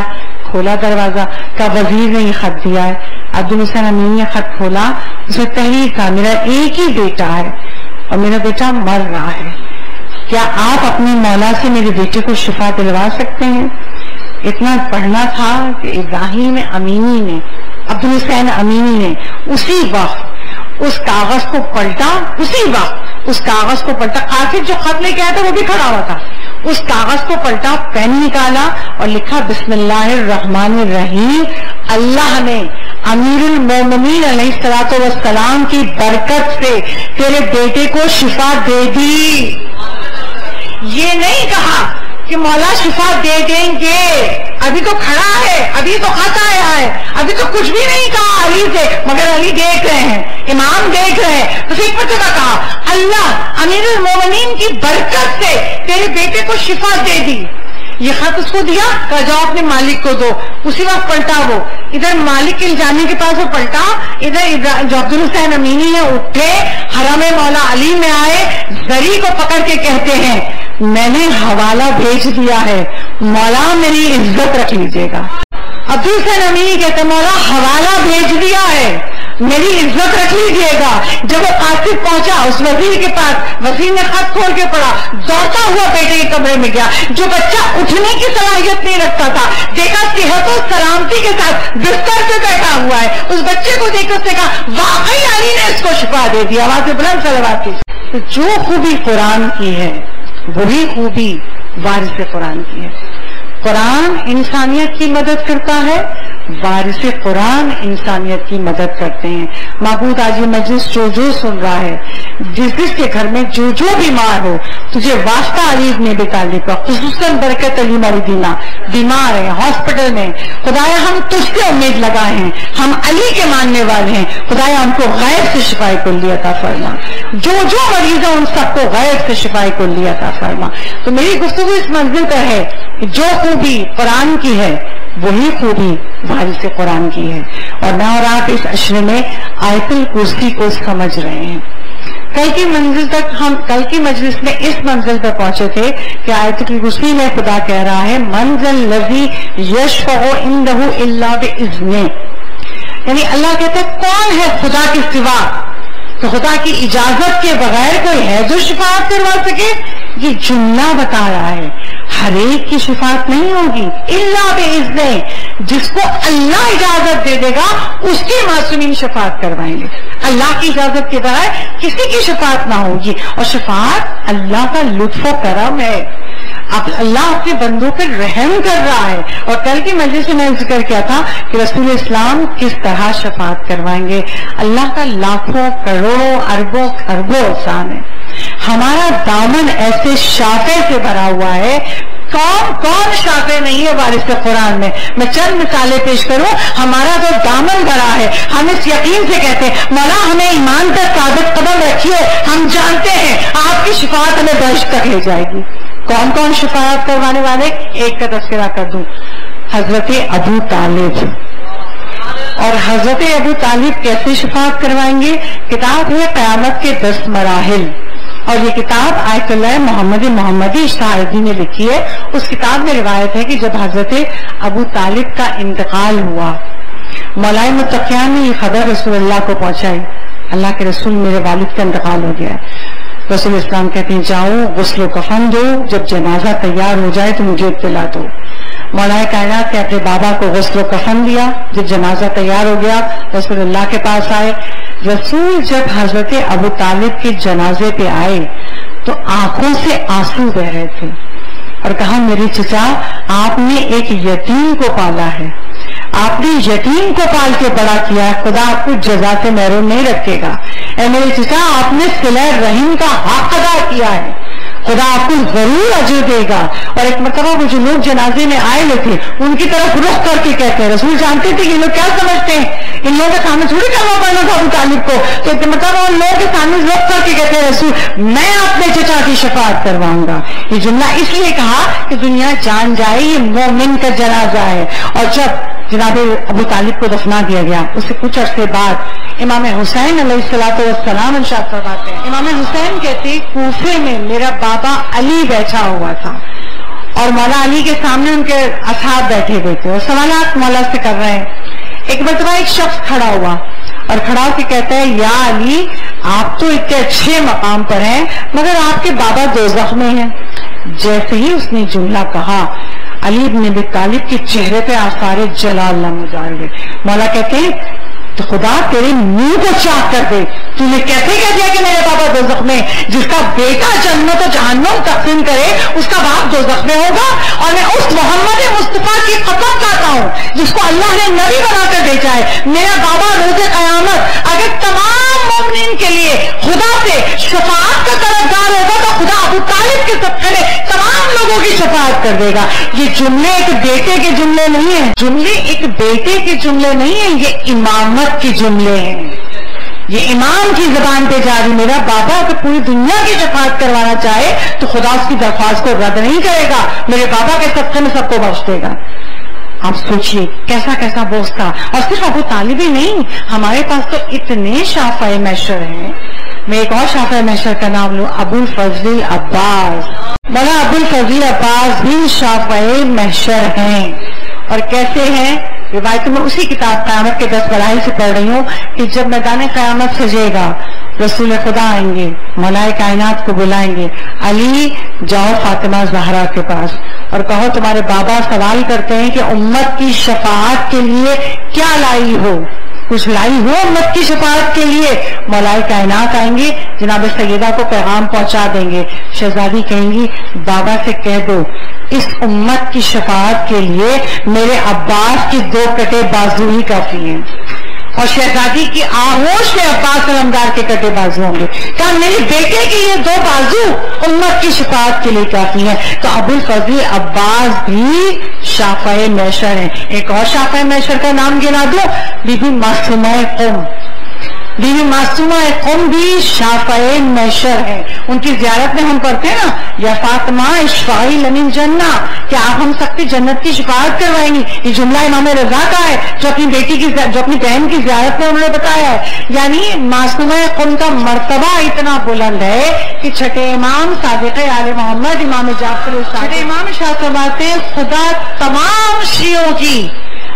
खोला दरवाजा, का वजीर ने ये खत दिया है। अब्दुल हुसैन अमीनी ने खत खोला, उसमें तहरीर था मेरा एक ही बेटा है और मेरा बेटा मर रहा है, क्या आप अपने मौला से मेरे बेटे को शिफा दिलवा सकते हैं। इतना पढ़ना था कि इब्राहिम अमीनी ने, अब्दुल हुसैन अमीनी ने उसी वक्त उस कागज को पलटा, उसी वक्त उस कागज को पलटा, आखिर जो खत लेके आया था वो भी खड़ा हुआ था, उस कागज को पलटा, पेन निकाला और लिखा बिस्मिल्लाहिर्रहमानिर्रहीम, अल्लाह ने अमीरुल मोमिनीन अलैहिस्सलातु वस्सलाम की बरकत से तेरे बेटे को शिफा दे दी। ये नहीं कहा कि मौला शिफा दे देंगे, अभी तो खड़ा है, अभी तो खत आया है, अभी तो कुछ भी नहीं कहा अली से, मगर अली देख रहे हैं, इमाम देख रहे हैं। तो सिर्फ पता कहा अल्लाह अमीरुल मोमिनीन की बरकत से तेरे बेटे को शिफा दे दी। ये खत उसको दिया, कहा जाओ अपने मालिक को दो। उसी वक्त पलटा वो, इधर मालिक के जाने के पास वो पलटा, इधर जो अब्दुल हुसैन अमीनी है उठे, हरम मौला अली में आए, जरी को पकड़ के कहते हैं मैंने हवाला भेज दिया है, मौला मेरी इज्जत रख लीजिएगा। अब्दुल हुसैन अमीनी कहते मौला हवाला भेज दिया है, मेरी इज्जत रख लीजिएगा। जब वो कासिद पहुंचा उस वजीर के पास, वजीर ने खत खोल के पढ़ा, दौड़ता हुआ बेटे के कमरे में गया, जो बच्चा उठने की सलाहियत नहीं रखता था, देखा सेहत और सलामती के साथ बिस्तर पे बैठा हुआ है। उस बच्चे को देखकर उसने कहा वाकई अली ने इसको शिफा दे दिया। आवाज बुलंद सलावत की। तो जो खूबी कुरान की है वही खूबी वारिस कुरान की है। कुरान इंसानियत की मदद करता है, वारिसे कुरान इंसानियत की मदद करते हैं। महबूद आज ये मजलिस जो जो सुन रहा है, जिस जिस के घर में जो जो बीमार हो, तुझे वास्ता अली ने बेताली का, खुसूसन बरकत अली मारी दीना, बीमार है हॉस्पिटल में, खुदाया हम तुझसे उम्मीद लगाए हैं, हम अली के मानने वाले हैं, खुदाया हमको गैर से शिफाए कुल्ली अता फरमा। जो जो मरीज है उन सबको गैर से शिफाए कुल्ली अता फरमा। तो मेरी गुफ्तगू इस मंजिल पर है कि जो खूबी कुरान की है वही खूबी वारिस कुरान की है। और मैं और आप इस अशरे में आयतुल कुर्सी को समझ रहे हैं। कल की मंजिल तक हम कल की मजलिस में इस मंजिल पर पहुंचे थे कि आयतुल कुर्सी में खुदा कह रहा है मंजिल लजी यशफउ इंदहु इल्ला बिइज़्ने, यानी अल्लाह कहता है कौन है खुदा के सिवा, तो खुदा की इजाजत के बगैर कोई है जो शिफाअत करवा सके। ये जुमला बता रहा है हर एक की शफाअत नहीं होगी इल्ला बेइज़्ने, जिसको अल्लाह इजाजत दे देगा उसकी मासूमीन शफाअत करवाएंगे। अल्लाह की इजाजत के बगैर किसी की शफाअत ना होगी। और शफाअत अल्लाह का लुत्फ व करम है। अब अल्लाह अपने बंदों पर रहम कर रहा है। और कल की मजलिस में मैंने जिक्र किया था कि रसूल इस्लाम किस तरह शफाअत करवाएंगे। अल्लाह का लाखों करोड़ों अरबों खरबों एहसान है। हमारा दामन ऐसे शाफे से भरा हुआ है, कौन कौन शाफे नहीं है वारिस के कुरान में। मैं चंद मिसालें पेश करूं। हमारा जो दामन भरा है, हम इस यकीन से कहते हैं मौला हमें ईमान पर साबित कदम रखिए, हम जानते हैं आपकी शफाअत हमें बहश्त तक ले जाएगी। कौन कौन शफाअत करवाने वाले, एक का तस्करा कर दूं, हजरत अबू तालिब। और हजरत अबू तालिब कैसे शफाअत करवाएंगे? किताब है क़यामत के दस मराहिल, और ये किताब आयतुल्लाह मोहम्मद मोहम्मदी शारदी ने लिखी है। उस किताब में रिवायत है कि जब हजरत अबू तालिब का इंतकाल हुआ, मौलाए मुत्तक़ियान ने ये खबर रसूलुल्लाह को पहुंचाई, अल्लाह के रसूल मेरे वालिद का इंतकाल हो गया है। रसूल इस्लाम कहते हैं जाओ गुस्ल कफन दो, जब जनाजा तैयार हो जाए तो मुझे इत्तला दो। मौलाए कायनात ने अपने बाबा को गुस्ल कफन दिया। जब जनाजा तैयार हो गया रसूल अल्लाह के पास आए। रसूल जब हजरत अबू तालिब के जनाजे पे आए तो आंखों से आंसू बह रहे थे और कहा मेरे चचा आपने एक यतीम को पाला है, आपने यतीम को पाल के बड़ा किया, खुदा आपको जजा से महरूम नहीं रखेगा। ऐ मेरे चचा आपने सिले रहीम का हक अदा किया है, खुदा आपको जरूर अजर देगा। और एक मरतबा वो जो लोग जनाजे में आए हुए थे उनकी तरफ रुख करके कहते हैं, रसूल जानते थे कि ये लोग क्या समझते हैं, इन लोगों के सामने थोड़ी करना पड़ना था अबू तालिब को। तो एक मरतबा उन लोगों के सामने रुख करके कहते हैं रसूल मैं अपने चचा की शफाअत करवाऊंगा। ये जुमला इसलिए कहा कि दुनिया जान जाए ये मोमिन का जनाजा है। और जब जनाबे अबू तालिब को दफना दिया गया, उससे कुछ अरसे बाद इमाम हुसैन अलैहिस्सलाम इरशाद फरमाते हैं, इमाम हुसैन कहते कूफे में मेरा बाबा अली बैठा हुआ था और मौला अली के सामने उनके असहाब बैठे हुए थे और सवालात मौला से कर रहे हैं। एक मरतबा एक शख्स खड़ा हुआ और खड़ा होकर कहता है या अली आप तो इतने अच्छे मकाम पर हैं मगर आपके बाबा दोज़ख में हैं। जैसे ही उसने जुमला कहा अली इब्न अबी तालिब के चेहरे पे आसारे जलाल नमूदार हुए। मौला कहते हैं तो खुदा तेरे मुंह को चाक कर दे, तूने कैसे कह दिया कि मेरे बाबा दोज़ख में, जिसका बेटा जन्नत और जहन्नम तकसीम करे उसका बाप दोज़ख में होगा। और मैं उस मोहम्मद मुस्तफा की कसम खाता हूँ जिसको अल्लाह ने नबी बनाकर भेजा है, मेरा बाबा रोज़े क़यामत अगर तमाम मोमिनीन के लिए खुदा से शफाअत का तरफदार होगा तो खुदा अबू तालिब के सदक़े में तमाम लोगों की शफाअत कर देगा। ये जुमले एक बेटे के जुमले नहीं है, जुमले एक बेटे के जुमले नहीं है, ये इमामत के जुमले हैं। ये इमाम की जबान पे जारी, मेरा बाबा अगर पूरी दुनिया की शफाअत करवाना चाहे तो खुदा उसकी दरख्वास्त को रद्द नहीं करेगा, मेरे बाबा के सदक़े में सबको बख्श देगा। आप सोचिए कैसा कैसा बोझ था। और सिर्फ अबू तालिब ही नहीं, हमारे पास तो इतने शाफ़ाए मैशर हैं। मैं एक और शाफ़ाए मैशर का नाम लूँ, अबुल फजल अब्बास। बड़ा अबुल फजल अब्बास भी शाफ़ाए मैशर हैं। और कैसे हैं? रिवायत में उसी किताब क़यामत के दस बराही से पढ़ रही हूँ कि जब मैदान क़यामत सजेगा रसूल खुदा आएंगे, मौलाए कायनात को बुलाएंगे, अली जाओ फातिमा ज़हरा के पास और कहो तुम्हारे बाबा सवाल करते हैं कि उम्मत की शफाअत के लिए क्या लाई हो, कुछ लाई हो उम्मत की शफाअत के लिए। मौलाए कायनात आएंगे, जनाब सैयदा को पैगाम पहुंचा देंगे। शहजादी कहेंगी बाबा से कह दो इस उम्मत की शफाअत के लिए मेरे अब्बास की दो कटे बाजू ही काफी हैं। और शहजादी की आहोश में अब्बास अलमदार के कटे बाजू होंगे। क्या मेरे बेटे की ये दो बाजू उम्मत की शफाअत के लिए काफी है। तो अबुल फजल अब्बास भी शाफ़ाए मैशर हैं। एक और शाफ़ाए मैशर का नाम गिना दो, बीबी मासूमाए क़ौम। बीवी मासूमाए क़ौम भी शाफ़ाए मैशर है। उनकी ज़ियारत में हम पढ़ते हैं ना या फातिमा इश्फ़ाई लमिन जन्ना, क्या आप हम सबकी जन्नत की शफाअत करवाएंगी। ये जुमला इमाम रज़ा का है जो अपनी बेटी की जो अपनी बहन की ज़ियारत में उन्होंने बताया है। यानी मासूमाए क़ौम का मरतबा इतना बुलंद है कि छठे इमाम सादिक़े आले मोहम्मद इमाम जाफ़र इमाम शाह फरमाते हैं खुदा तमाम शियों की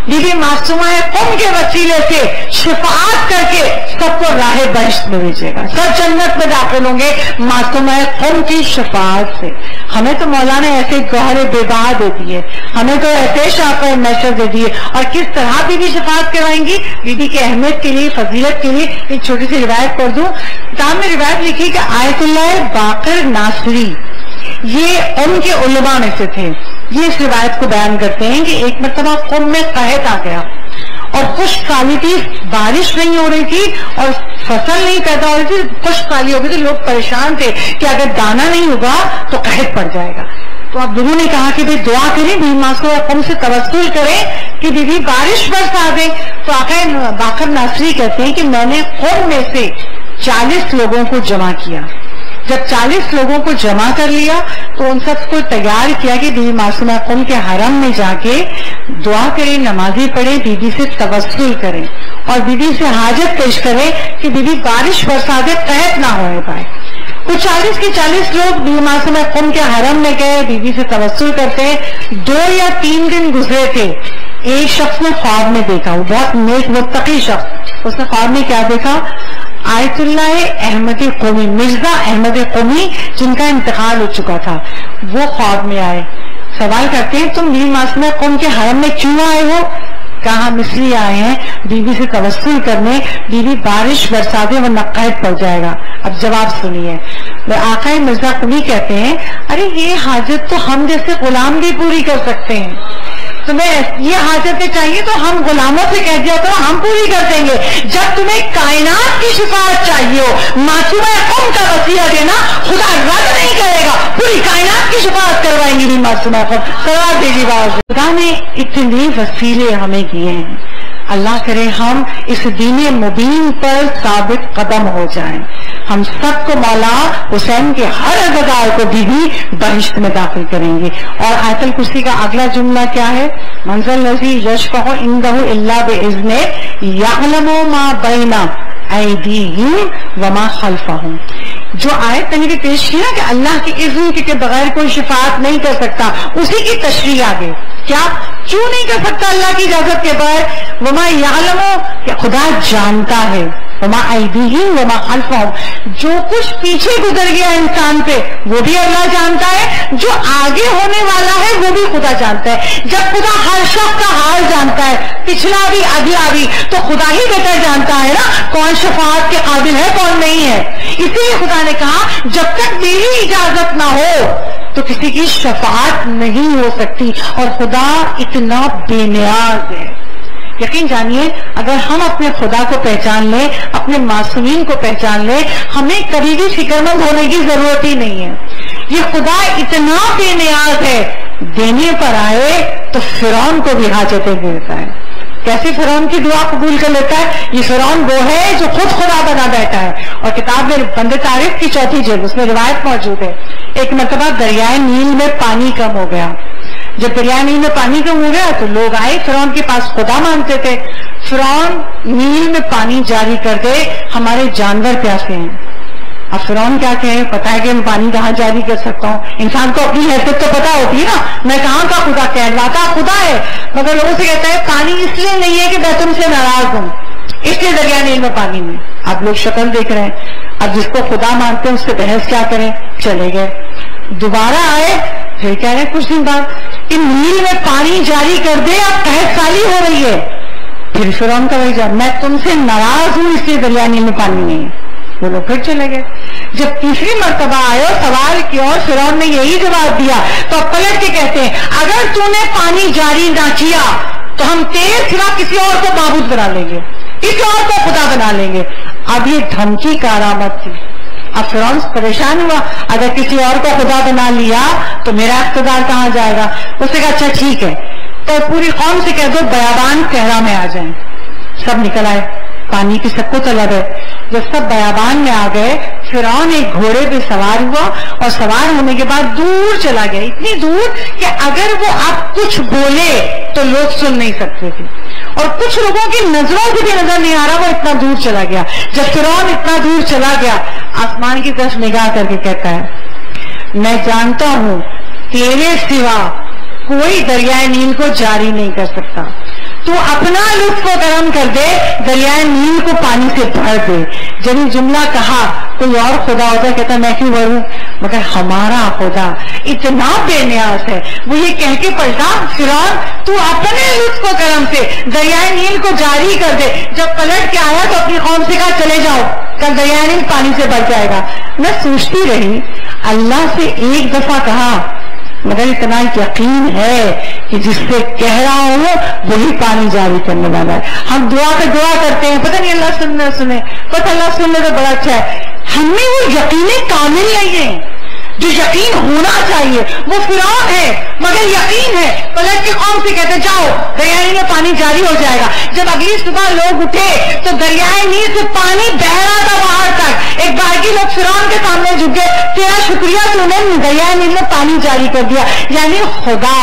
बीबी मासूमाए उम के वसीले से शिफात करके सबको राहे बहिश्त में भेजेगा, सब जन्नत में दाखिल होंगे मासूमाए उम की शिफात से। हमें तो मौलाना ऐसे गौहरे बेबाह दे दिए, हमें तो ऐसे शाफे मैशर दे दिए। और किस तरह बीबी शिफात करवाएंगी, बीबी की अहमियत के लिए, फजीलत के लिए एक छोटी सी रिवायत कर दूं। किताब में रिवायत लिखी कि आयतुल्लाह बाकर नासरी, ये उम के उलमा में से थे, ये इस रिवायत को बयान करते हैं कि एक मरतबा कुम में कहत आ गया और खुशहाली थी, बारिश नहीं हो रही थी और फसल नहीं पैदा हो रही थी, खुशहाली हो गई थी, लोग परेशान थे कि अगर दाना नहीं होगा तो कहत पड़ जाएगा। तो आप दोनों ने कहा कि भाई दुआ करें, बीबी मासूमा कुम से तवस्सुल करें कि बीबी बारिश बरसा दे। तो आका बाकर नासरी कहते हैं कि मैंने कुम में से चालीस लोगों को जमा किया। जब चालीस लोगों को जमा कर लिया तो उन सबको तैयार किया कि बीबी मासूमा कुम के हरम में जाके दुआ करें, नमाजी पढ़ें, बीबी से तवस्सुल करें और बीबी से हाजत पेश करें कि बीबी बारिश बरसा दे, कहत ना हो पाए। तो चालीस के चालीस लोग बीबी मासूमा कुम के हरम में गए, बीबी से तवस्सुल करते। दो या तीन दिन गुजरे थे, एक शख्स ने ख्वाब में देखा, वो बहुत नेक मुत्तकी शख्स, उसने ख्वाब में क्या देखा, आयतुल्लाह अहमदी कौमी मिर्जा अहमद कौमी जिनका इंतकाल हो चुका था, वो ख्वाब में आए। सवाल करते हैं तुम बीबी मासूमा कुम के हरम में क्यों आए हो? कहा हम इसलिए आए हैं बीबी से तवस्सुल करने, बीबी बारिश बरसा दे वरना कहत पड़ जाएगा। अब जवाब सुनिए, आकाए मिर्जा कुमी कहते हैं अरे ये हाजत तो हम जैसे गुलाम भी पूरी कर सकते हैं, तुम्हें ये हाजतें चाहिए तो हम गुलामों से कह दिया तो हम पूरी कर देंगे। जब तुम्हें कायनात की शिफात चाहिए हो, मासूमाए कुम का वसीला देना खुदा रद्द नहीं करेगा, पूरी कायनात की शिफात करवाएंगी भी मासूमाए कुम। सवाल दीजिए बाबा, खुदा ने इतने वसीले हमें दिए हैं, अल्लाह करे हम इस दीने मुबीन पर साबित कदम हो जाएं। हम सबको मौला हुसैन के हर अज़दार को बीबी बहिश्त में दाखिल करेंगे। और आयतुल कुर्सी का अगला जुमला क्या है, मंज़िल लज़ी यशफ़अु इंदहु इल्ला बिइज़्ने यअलमु मा बैना ऐदीहिम व मा खल्फ़हुम। जो आयत मैंने भी पेश किया कि अल्लाह के इज़्न के बगैर कोई शिफात नहीं कर सकता, उसी की तशरीह आगे क्या क्यों नहीं कर सकता अल्लाह की इजाजत के बाद। वमा यालमो कि खुदा जानता है, वमा ऐदीहिम वमा खल्फ़हुम, जो कुछ पीछे गुजर गया इंसान पे वो भी अल्लाह जानता है, जो आगे होने वाला है वो भी खुदा जानता है। जब खुदा हर शख्स का हाल जानता है, पिछला भी अगला भी, तो खुदा ही बेहतर जानता है ना कौन शफाअत के काबिल है कौन नहीं है। इसीलिए खुदा ने कहा जब तक मेरी इजाजत ना हो तो किसी की शफाअत नहीं हो सकती, और खुदा इतना बेनियाज है। यकीन जानिए अगर हम अपने खुदा को पहचान लें, अपने मासूमीन को पहचान लें, हमें कभी भी फिक्रमंद होने की जरूरत ही नहीं है। ये खुदा इतना बेनियाज है, देने पर आए तो फिरौन को भी हाजतें देता है। कैसे फिरौन की दुआ कबूल कर लेता है, ये फिरौन वो है जो खुद खुदा बना बैठा है। और किताब में बंद तारीफ की चौथी जेब उसमें रिवायत मौजूद है, एक मरतबा दरियाए नील में पानी कम हो गया। जब दरियाए नील में पानी कम हो गया तो लोग आए फिरौन के पास, खुदा मानते थे, फिरौन नील में पानी जारी कर दे, हमारे जानवर प्यासे हैं। अब फिरौन क्या कहे, पता है कि मैं पानी कहाँ जारी कर सकता हूँ, इंसान को अपनी हैसियत तो पता होती है ना, मैं कहाँ का खुदा कहलाता, खुदा है, मगर लोगों से कहता है पानी इसलिए नहीं है कि मैं तुमसे नाराज हूँ, इसलिए दरिया नील में पानी में। आप लोग शक्ल देख रहे हैं, अब जिसको खुदा मानते हैं उससे बहस क्या करें, चले गए। दोबारा आए फिर कह रहे कुछ दिन बाद इन नील में पानी जारी कर दे, अब कहत साली हो रही है। फिर फिरौन का वही जवाब, मैं तुमसे नाराज हूँ इसलिए दरिया नील में पानी नहीं है। वो लोग फिर चले गए। जब तीसरी मरतबा आयो सवाल की और फिरौन ने यही जवाब दिया तो पलट के कहते हैं अगर तूने पानी जारी ना किया तो हम तेरे सिवा किसी और को माबूद बना लेंगे, किसी और को खुदा बना लेंगे। अब ये धमकी का आरामत थी। अब फिरौन परेशान हुआ, अगर किसी और को खुदा बना लिया तो मेरा इख्तियार कहाँ जाएगा। उसने कहा अच्छा ठीक है, तो पूरी कौम से कह दो बयाबान कहरा में आ जाए। सब निकल आए, पानी की सबको तलब है। जब सब बयाबान में आ गए फिरौन एक घोड़े पे सवार हुआ और सवार होने के बाद दूर चला गया, इतनी दूर कि अगर वो आप कुछ बोले तो लोग सुन नहीं सकते थे और कुछ लोगों की नजरों से भी नजर नहीं आ रहा, वो इतना दूर चला गया। जब फिरौन इतना दूर चला गया आसमान की तरफ निगाह करके कहता है मैं जानता हूँ तेरे सिवा कोई दरियाए नील को जारी नहीं कर सकता, तो अपना लुत्फ करम कर दे, दरियाए नील को पानी से भर दे। जब ये जुमला कहा कोई और खुदा होता कहता मैं क्यों भरूं, मगर हमारा खुदा इतना बेनियाज है, वो ये कह के पलटा फिरौन तू अपने लुत्फ करम से दरियाए नील को जारी कर दे। जब पलट के आया तो अपनी कौम से कहा चले जाओ, कल दरियाए नील पानी से भर जाएगा। मैं सोचती रही, अल्लाह से एक दफा कहा मगर इतना यकीन है कि जिससे कह रहा हूँ वही पानी जारी करने वाला है। हम दुआ पे दुआ करते हैं, पता नहीं अल्लाह सुनने सुने, पता अल्लाह सुनने तो बड़ा अच्छा है, हमें वो यकीन कामिल नहीं है जो यकीन होना चाहिए। वो फिरौन है मगर यकीन है, पलट के कौम से कहते जाओ दरियाए नील में पानी जारी हो जाएगा। जब अगली सुबह लोग उठे तो दरियाए नील से पानी बह रहा था बाहर तक। एक बार की लोग फिरौन के सामने झुक गए, तेरा शुक्रिया तूने दरियाए नील में पानी जारी कर दिया। यानी खुदा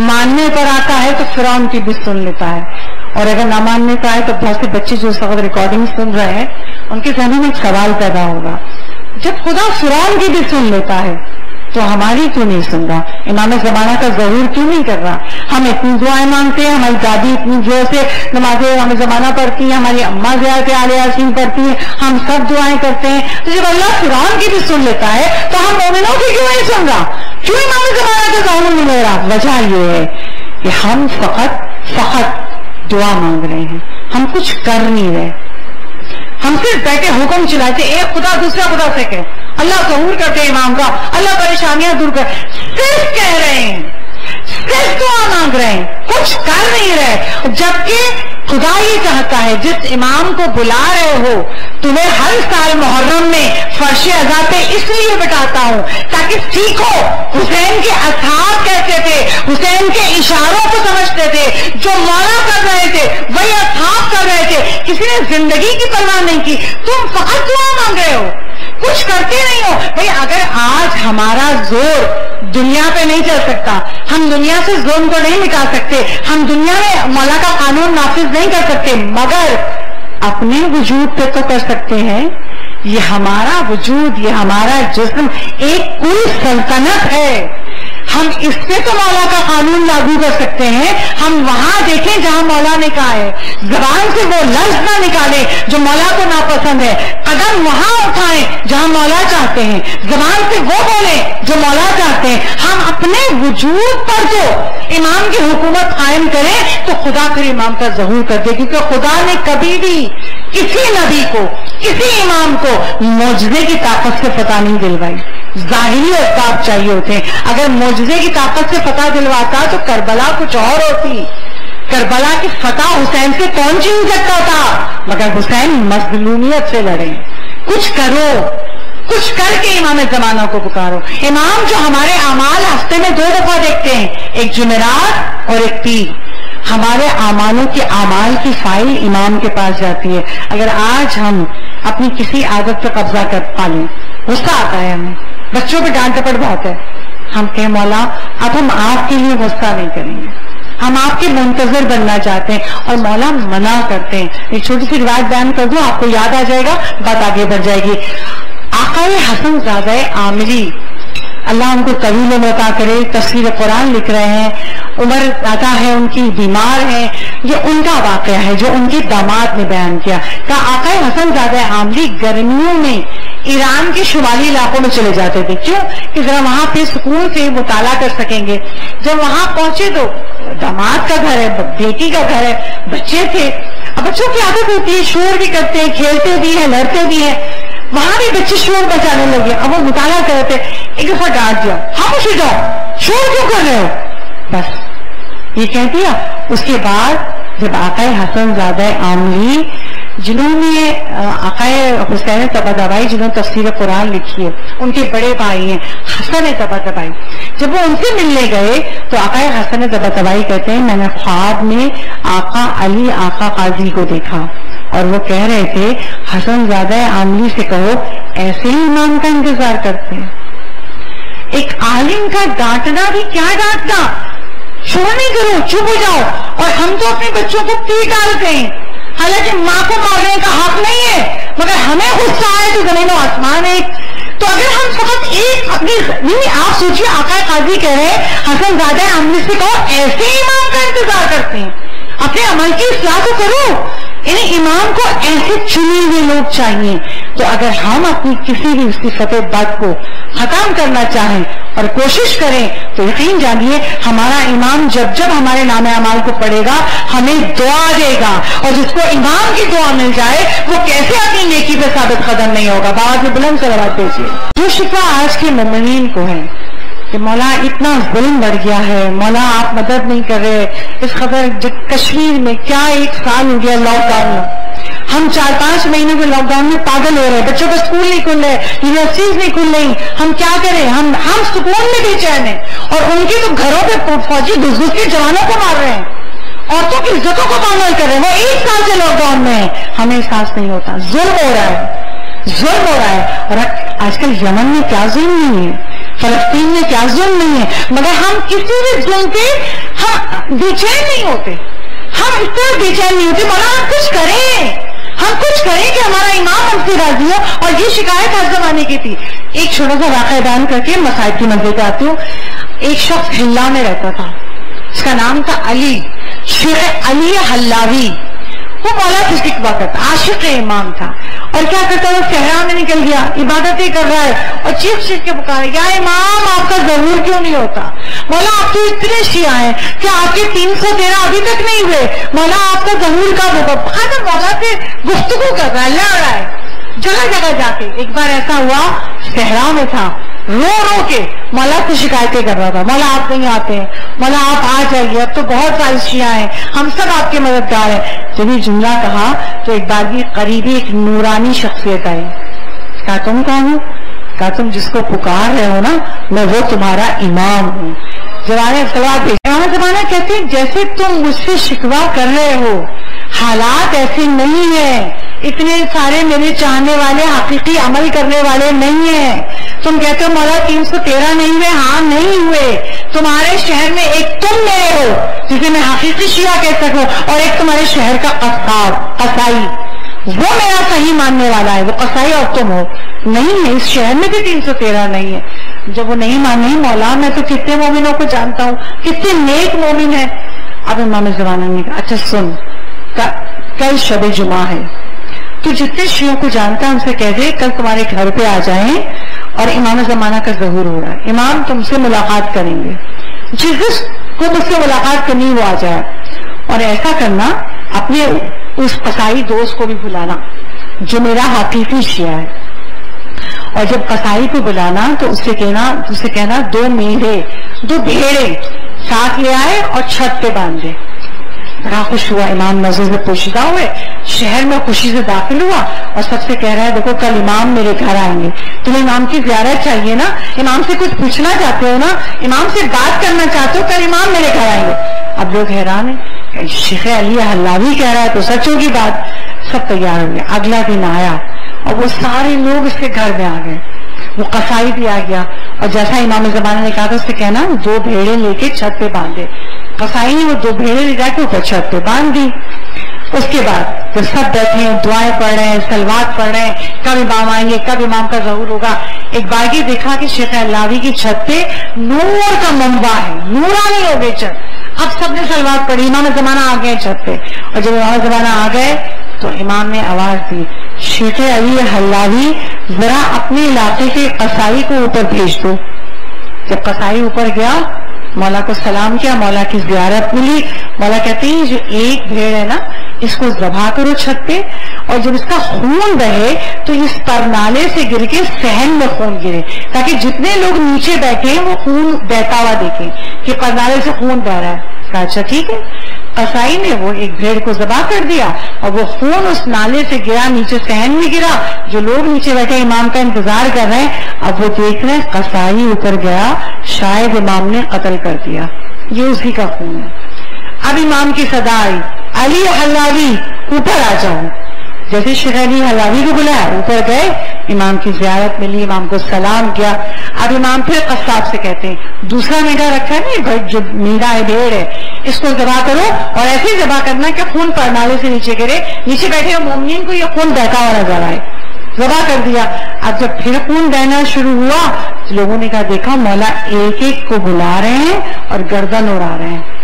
मानने पर आता है तो फिरौन की भी सुन लेता है, और अगर ना मानने पर आए तो बहुत से बच्चे जो इस वक्त रिकॉर्डिंग सुन रहे हैं उनके जहन में सवाल पैदा होगा, जब खुदा फिरौन की भी सुन लेता है तो हमारी क्यों नहीं सुन रहा, इमाम ज़माना का जरूर क्यों नहीं कर रहा। हम इतनी दुआएं मांगते हैं, हमारी दादी इतनी जोर से नमाज़े इमाम ज़माना पढ़ती है, हमारी अम्मा ज़ियारत आले यासीन पढ़ती है, हम सब दुआएं करते हैं, तो जब अल्लाह फिरौन की भी सुन लेता है तो हम मोमिनों की क्यों नहीं सुन रहा, क्यों इमाम ज़माना का जरूर नहीं ले रहा। वजह ये है कि हम फकत फकत दुआ मांग रहे हैं, हम कुछ कर नहीं रहे, हम सिर्फ बैठे हुक्म चलाते, एक खुदा दूसरा खुदा से कह अल्लाह कहूर करते इमाम का, अल्लाह परेशानियां दूर कर, सिर्फ कह रहे हैं, सिर्फ दुआ मांग रहे हैं, कुछ कर नहीं रहे। जबकि खुदा ये चाहता है जिस इमाम को बुला रहे हो तुम्हें हर साल मोहर्रम में फर्श अज़ा पे इसलिए बिठाता हूँ ताकि सीखो हुसैन के असहाब कैसे थे, हुसैन के इशारों को समझते थे, जो मौला कर रहे थे वही असहाब कर रहे थे, किसी ने जिंदगी की परवाह नहीं की। तुम फकत दुआ मांग रहे हो, कुछ करते नहीं हो। भाई अगर आज हमारा जोर दुनिया पे नहीं चल सकता, हम दुनिया से जुल्म को नहीं मिटा सकते, हम दुनिया में मौला का कानून नाफिज नहीं कर सकते, मगर अपने वजूद पे तो कर सकते हैं। ये हमारा वजूद, ये हमारा जिस्म एक कुल सल्तनत है, हम इस पे तो मौला का कानून लागू कर सकते हैं। हम वहां देखें जहां मौला ने कहा है, जबान से वो लफ्ज ना निकाले जो मौला को नापसंद है, कदम वहां उठाएं जहां मौला चाहते हैं, जबान से वो बोले जो मौला चाहते हैं। हम अपने वजूद पर तो इमाम की हुकूमत कायम करें तो खुदा फिर इमाम का जहूर कर दे, क्योंकि खुदा ने कभी भी किसी नबी को किसी इमाम को मोजज़े की ताकत से फतह नहीं दिलवाई। जाहिरी असबाब चाहिए होते हैं, अगर मोजज़े की ताकत से फतह दिलवाता तो करबला कुछ और होती। करबला की फतह हुसैन से कौन छीन सकता था, मगर हुसैन मजलूमियत से लड़े। कुछ करो, कुछ करके इमाम ज़माना को पुकारो। इमाम जो हमारे अमाल हफ्ते में दो दफा देखते हैं, एक जुमेरात और एक पीर, हमारे अमालों के अमाल की फाइल इमाम के पास जाती है। अगर आज हम अपनी किसी आदत पर कब्जा कर पा लें, गुस्सा आता है हमें, बच्चों पे डांट डपट बहुत है, हम कहें मौला अब हम आपके लिए गुस्सा नहीं करेंगे, हम आपके मुंतजर बनना चाहते हैं, और मौला मना करते हैं। एक छोटी सी रिवायत बयान कर दूं, आपको याद आ जाएगा, बात आगे बढ़ जाएगी। आकाए हसन ज़ादा आमिरी अल्लाह उनको तवील मौका करे, तफसीर कुरान लिख रहे हैं, उम्र ज्यादा है उनकी, बीमार है, ये उनका वाकया है जो उनके दामाद ने बयान किया। कहा आकाए हसन ज़ादा आमिरी गर्मियों में ईरान के शुमाली इलाकों में चले जाते थे, क्यों कि जरा वहां पे सुकून से मुताला कर सकेंगे। जब वहां पहुंचे तो दामाद का घर है, बेटी का घर है, बच्चे थे, अब बच्चों की आदत होती है शोर भी करते हैं, खेलते भी हैं, लड़ते भी हैं, वहां भी बच्चे शोर बचाने लगे। अब वो मुताला करते, एक दफा डांट दिया, खामोश हो जाओ, शोर क्यों कर रहे हो, बस ये कह दिया। उसके बाद जब आकाए हसन ज़ादा आमली जिन्होंने आकाए हुसैन तबादबाई जिन्होंने तफसीर कुरान लिखी है, उनके बड़े भाई हैं हसन तबादबाई, जब वो उनसे मिलने गए तो आकाए हसन तबादबाई कहते हैं मैंने ख्वाब में आका अली आका काजी को देखा और वो कह रहे थे हसन ज़ादा आमली से कहो ऐसे ही इमाम का इंतजार करते हैं। एक आलिम का डांटना भी, क्या डांटना, शोर नहीं करो, चुप हो जाओ, और हम तो अपने बच्चों को पीट डालते हैं। हालांकि माँ को मारने का हक नहीं है, मगर हमें गुस्सा आए तो जमीन और आसमान है। तो अगर हम फकत एक अपनी, नहीं आप सोचिए आकाए काजी कह रहे हसन ज़ादा आमली से कहो ऐसे इमाम का इंतजार करते हैं, अपने मर्जी इस्लाह तो करो, यानी इमाम को ऐसे चुने हुए लोग चाहिए। तो अगर हम अपनी किसी भी उसकी सफेदबात को खत्म करना चाहें और कोशिश करें तो यकीन जानिए हमारा इमाम जब जब हमारे नाम अमाल को पढ़ेगा हमें दुआ देगा, और जिसको इमाम की दुआ मिल जाए वो कैसे अपनी नेकी पे साबित कदम नहीं होगा। बाद में बुलंद से आवाज दीजिए। जो शिकवा आज के मुमिनीन को है कि मौला इतना जुल्म बढ़ गया है, मौला आप मदद नहीं कर रहे, इस खबर कश्मीर में क्या एक साल हो गया लॉकडाउन में, हम चार पांच महीनों के लॉकडाउन में पागल हो रहे हैं, बच्चों का स्कूल नहीं खुल रहे, यूनिवर्सिटीज नहीं खुल रही, हम क्या करें, हम हम सुकून में बेचैन है, और उनके तो घरों पे फौजी दुश्मन जवानों को मार रहे हैं, औरतों की इज्जतों को पागल कर रहे हैं, वो एक साल से लॉकडाउन में है, हमें एहसास नहीं होता। जुल्म हो रहा है, जुल्म हो रहा है। और आजकल यमन में क्या जुल्म नहीं है, फलस्तीन में क्या जुल्म नहीं है, मगर हम किसी भी जुल्म के हम बेचैन नहीं होते, हम इस तरह बेचैन नहीं होते। मगर हम कुछ करें, हम कुछ करें कि हमारा इमाम हमसे राजी हो। और ये शिकायत हर जमाने की थी। एक छोटा सा वाक़या बयान करके मसाइद की मंजिल पे आती हूँ। एक शख्स हिल्ला में रहता था, उसका नाम था अली, शेख अली हल्लावी। वो मौला से शिकवा करता, आशिक इमाम था, और क्या करता वो सहरा में निकल गया, इबादतें कर रहा है और चीख चीख के पुकारे, या इमाम आपका जरूर क्यों नहीं होता, मौला आप तो इतने शिया हैं कि आपके तीन सौ तेरह अभी तक नहीं हुए, मौला आपका जरूर कब होगा। खाना मौला से गुफ्तगू कर रहा है, लड़ रहा है जगह जगह जाके। एक बार ऐसा हुआ सहरा में था, रो रो के मौला से शिकायतें कर रहा था, मौला आप नहीं आते हैं, मौला आप आ जाइए, अब तो बहुत सारी शिया हैं, हम सब आपके मददगार हैं। जब ये जुमला कहा तो एक बार भी करीबी एक नूरानी शख्सियत आई, कहा तुम कौन हो, कहा तुम जिसको पुकार रहे हो ना मैं वो तुम्हारा इमाम हूँ। जवाने सवाल पुराना जमाना कहते हैं जैसे तुम मुझसे शिकवा कर रहे हो, हालात ऐसे नहीं है, इतने सारे मेरे चाहने वाले हकीकी अमल करने वाले नहीं है, तुम कहते हो मौला तीन सौ तेरह नहीं हुए, हाँ नहीं हुए, तुम्हारे शहर में एक तुम मेरे हो जिसे मैं हकीकी शिया कह सकूं, और एक तुम्हारे शहर का असाब कसाई, वो मेरा सही मानने वाला है, वो कसाई और तुम हो, नहीं है इस शहर में भी तीन सौ तेरह नहीं है। जब वो नहीं माने, मौला मैं तो कितने मोमिनों को जानता हूँ, कितने नेक मोमिन है। अब इमाम ज़माना ने कहा अच्छा सुन, कल शब जुमा है, तो जितने शियों को जानता है उनसे कह दे कल तुम्हारे घर पे आ जाएं, और इमाम जमाना का जहूर हो रहा है, इमाम तुमसे मुलाकात करेंगे, जिस को मुझसे मुलाकात करनी वो आ जाए। और ऐसा करना अपने उस कसाई दोस्त को भी बुलाना जो मेरा हकीकी शिया है, और जब कसाई को बुलाना तो उससे कहना उससे कहना दो मेढ़े दो भेड़े साथ ले आए और छत पे बांध दे। बड़ा खुश हुआ इमाम, मस्जिद में पोशीदा हुए, शहर में खुशी से दाखिल हुआ और सबसे कह रहा है देखो कल इमाम मेरे घर आएंगे, तुम्हें इमाम की ज़ियारत चाहिए ना, इमाम से कुछ पूछना चाहते हो ना, इमाम से बात करना चाहते हो, कल इमाम मेरे घर आएंगे। अब लोग हैरान है, शेख अली हल्लावी कह रहा है तो सचों की बात। सब तैयार हो गया, अगला दिन आया और वो सारे लोग उसके घर में आ गए, वो कसाई भी आ गया, और जैसा इमाम ज़माना ने कहा था उससे कहना दो भेड़े लेके छत पे बांधे, कसाई ने वो दो भेड़े ले जाके ऊपर छत पे बांध दी। उसके बाद तो सब बैठे हैं, दुआएं पढ़ रहे हैं, सलवात पढ़ रहे हैं, कब इमाम आएंगे, कब इमाम का जहूर होगा। एक बार ये देखा कि शेख अल्लावी की छत पे नूर का मंबा है, नूरानी हो गई छत। अब सबने सलवात पढ़ी, इमाम ज़माना आ गए छत पे, और जब इमाम ज़माना आ गए तो इमाम ने आवाज दी शेख अली हल्लावी जरा अपने इलाके के कसाई को ऊपर भेज दो। जब कसाई ऊपर गया, मौला को सलाम किया, मौला की ज़ियारत मिली। मौला कहते हैं जो एक भेड़ है ना इसको ज़बह करो छत पे, और जब इसका खून बहे तो इस पर नाले से गिर के सहन में खून गिरे, ताकि जितने लोग नीचे बैठे हैं वो खून बहता हुआ देखें कि परनाले से खून बह रहा है। अच्छा ठीक है, कसाई ने वो एक भेड़ को ज़बह कर दिया और वो खून उस नाले से गिरा, नीचे सहन में गिरा। जो लोग नीचे बैठे इमाम का इंतजार कर रहे हैं, अब वो देख रहे हैं कसाई ऊपर गया, शायद इमाम ने कत्ल कर दिया, ये उसी का खून है। अब इमाम की सदा आई अली हल्लावी ऊपर आ जाओ। जैसे शेख अली हल्लावी को बुलाया, ऊपर गए, इमाम की ज़ियारत मिली, इमाम को सलाम किया। अब इमाम फिर कस्साब से कहते हैं दूसरा मेढ़ा रखा है ना, जो मेढ़ा है भेड़ है, इसको ज़बह करो, और ऐसे ही ज़बह करना कि खून परनाले से नीचे गिरे, नीचे बैठे मोमिन को ये खून बहता हुआ नजर आए। ज़बह कर दिया। अब जब फिर खून बहना शुरू हुआ तो लोगों ने कहा देखा मौला एक एक को बुला रहे हैं और गर्दन उड़ा रहे हैं।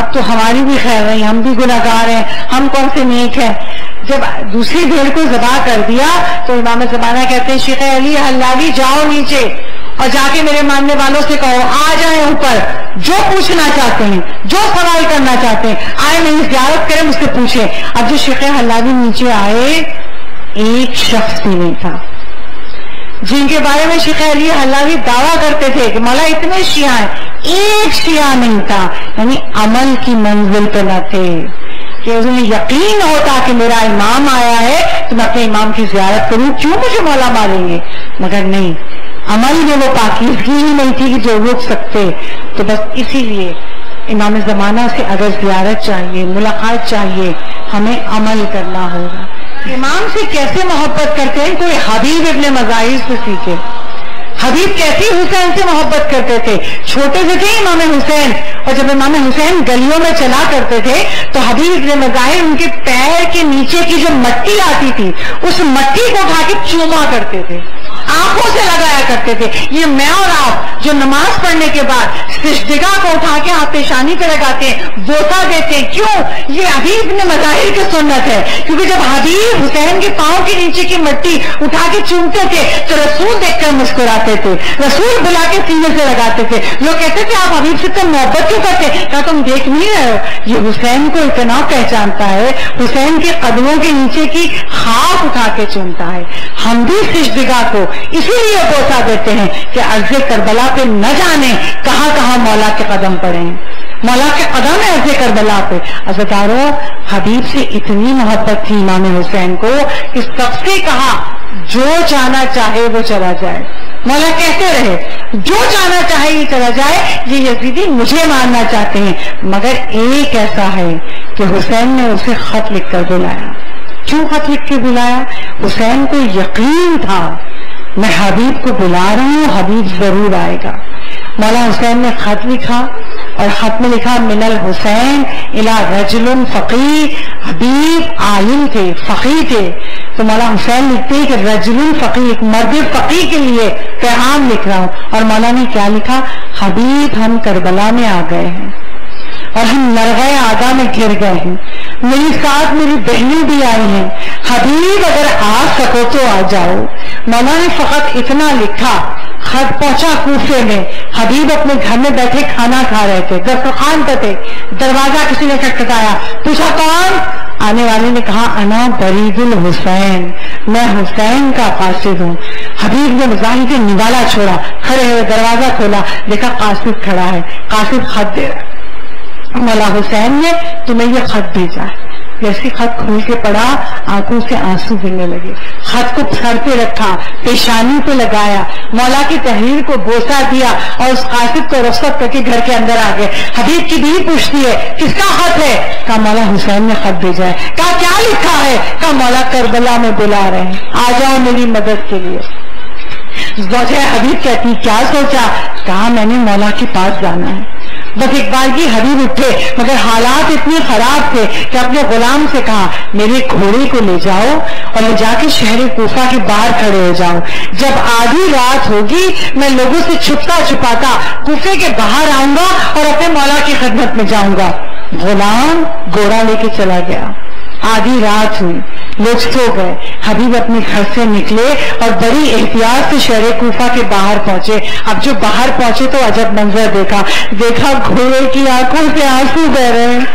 अब तो हमारी भी खैर नहीं, हम भी गुनाहगार हैं, हम कौन से नेक हैं। जब दूसरी भेड़ को ज़बा कर दिया तो इमाम ज़माना कहते हैं शेख अली हल्लावी जाओ नीचे और जाके मेरे मानने वालों से कहो आ जाए ऊपर, जो पूछना चाहते हैं, जो सवाल करना चाहते हैं आए, मेरी ज़ियारत करें, मुझसे पूछे। अब जो शेख हल्लावी नीचे आए एक शख्स भी नहीं था जिनके बारे में शेख अली हल्लावी दावा करते थे कि मौला इतने शिया हैं, एक शिया नहीं था। यानी अमल की मंजिल पर न थे कि उन्हें यकीन होता कि मेरा इमाम आया है तो मैं अपने इमाम की जियारत करूं, क्यों मुझे मौला मारेंगे। मगर नहीं, अमल में वो पाकिज़गी ही नहीं थी कि जो रुक सकते। तो बस इसीलिए इमाम ज़माना से अगर जियारत चाहिए, मुलाकात चाहिए, हमें अमल करना होगा। इमाम से कैसे मोहब्बत करते हैं, कोई हबीब इब्ने मज़ाहिर से सीखे। हबीब कैसे हुसैन से मोहब्बत करते थे, छोटे से थे इमाम हुसैन, और जब इमाम हुसैन गलियों में चला करते थे तो हबीब इब्ने मज़ाहिर उनके पैर के नीचे की जो मट्टी आती थी उस मट्टी को उठा के चूमा करते थे, आंखों से लगाया करते थे। ये मैं और आप जो नमाज पढ़ने के बाद सिजदा को उठा के हाथ पेशानी पे लगाते हैं, बोता देते हैं, क्यों? ये हबीब इब्ने मज़ाहिर की सुन्नत है। क्योंकि जब हबीब हुसैन के पाँव के नीचे की मट्टी उठा के चूमते थे तो रसूल देखकर मुस्कुराते थे, रसूल बुला के सीने से लगाते थे। लोग कहते थे आप हबीब से तो मोहब्बत क्यों करते, क्या तुम देख नहीं रहे हो ये हुसैन को इतना पहचानता है, हुसैन के कदमों के नीचे की खाक उठा के चूमता है। हम भी सिजदा को इसीलिए बोसा देते हैं कि अर्ज़ करबला पे न जाने कहाँ कहाँ मौला के कदम पड़े, मौला के कदम है अर्ज़ करबला पे। अज़दारों, हबीब से इतनी मोहब्बत थी इमाम हुसैन को कि सबसे कहा जो जाना चाहे वो चला जाए। मौला कहते रहे जो जाना चाहे ये चला जाए, ये यजीदी मुझे मारना चाहते हैं, मगर एक ऐसा है कि हुसैन ने उसे खत लिख कर बुलाया। क्यों खत लिख के बुलाया? हुसैन को यकीन था मैं हबीब को बुला रही हूँ, हबीब जरूर आएगा। मौला हुसैन ने खत लिखा और खत में लिखा मिनल हुसैन इला रजुल फकीर। हबीब आलिम थे, फकीर थे, तो मौला हुसैन लिखते हैं कि रजुल फकीर, मर्द फकीर के लिए पैगाम लिख रहा हूँ। और मौला ने क्या लिखा? हबीब हम करबला में आ गए हैं और हम नरगए आगा में घिर गए हैं, मेरी साथ मेरी बहनें भी आई हैं, हबीब अगर आ सको तो आ जाओ। मौला ने फकत इतना लिखा। खत पहुंचा कूफे में, हबीब अपने घर में बैठे खाना खा रहे थे, दस्तरखान पे थे, दरवाजा किसी ने खटखटाया, पूछा कौन? आने वाले ने कहा अना बरीदुल हुसैन, मैं हुसैन का कासिद हूँ। हबीब ने मजाक से निवाला छोड़ा, खड़े हुए, दरवाजा खोला, देखा कासिद खड़ा है, कासिद खत दे रहा है। मौला हुसैन ने तुम्हें ये खत भेजा है। जैसे खत खोल के पढ़ा आंखों से आंसू गिरने लगे। खत को सर पे रखा, पेशानी पे लगाया, मौला की तहरीर को बोसा दिया और उस कासिद को रफ्सत करके घर के अंदर आ गए। हबीब की बीवी पूछती है किसका खत है? कहा मौला हुसैन ने खत भेजा है। कहा क्या लिखा है? कहा मौला करबला में बुला रहे हैं, आ जाओ मेरी मदद के लिए। हबीब कहती क्या सोचा? कहा मैंने मौला के पास जाना है। बस एक बार की हबीब उठे, मगर हालात इतने खराब थे कि अपने गुलाम से कहा मेरे घोड़े को ले जाओ और ले जाके शहर कोफा के बाहर खड़े हो जाओ, जब आधी रात होगी मैं लोगों से छुपता छुपाता कोफे के बाहर आऊंगा और अपने मौला की खिदमत में जाऊंगा। गुलाम घोड़ा लेके चला गया। आधी रात हुई, लोग सो गए। हबीब अपने घर से निकले और बड़ी एहतियात से शहर कोफा के बाहर पहुंचे। अब जो बाहर पहुंचे तो अजब मंजर देखा। देखा घोड़े की आंखों से आंसू बह रहे हैं,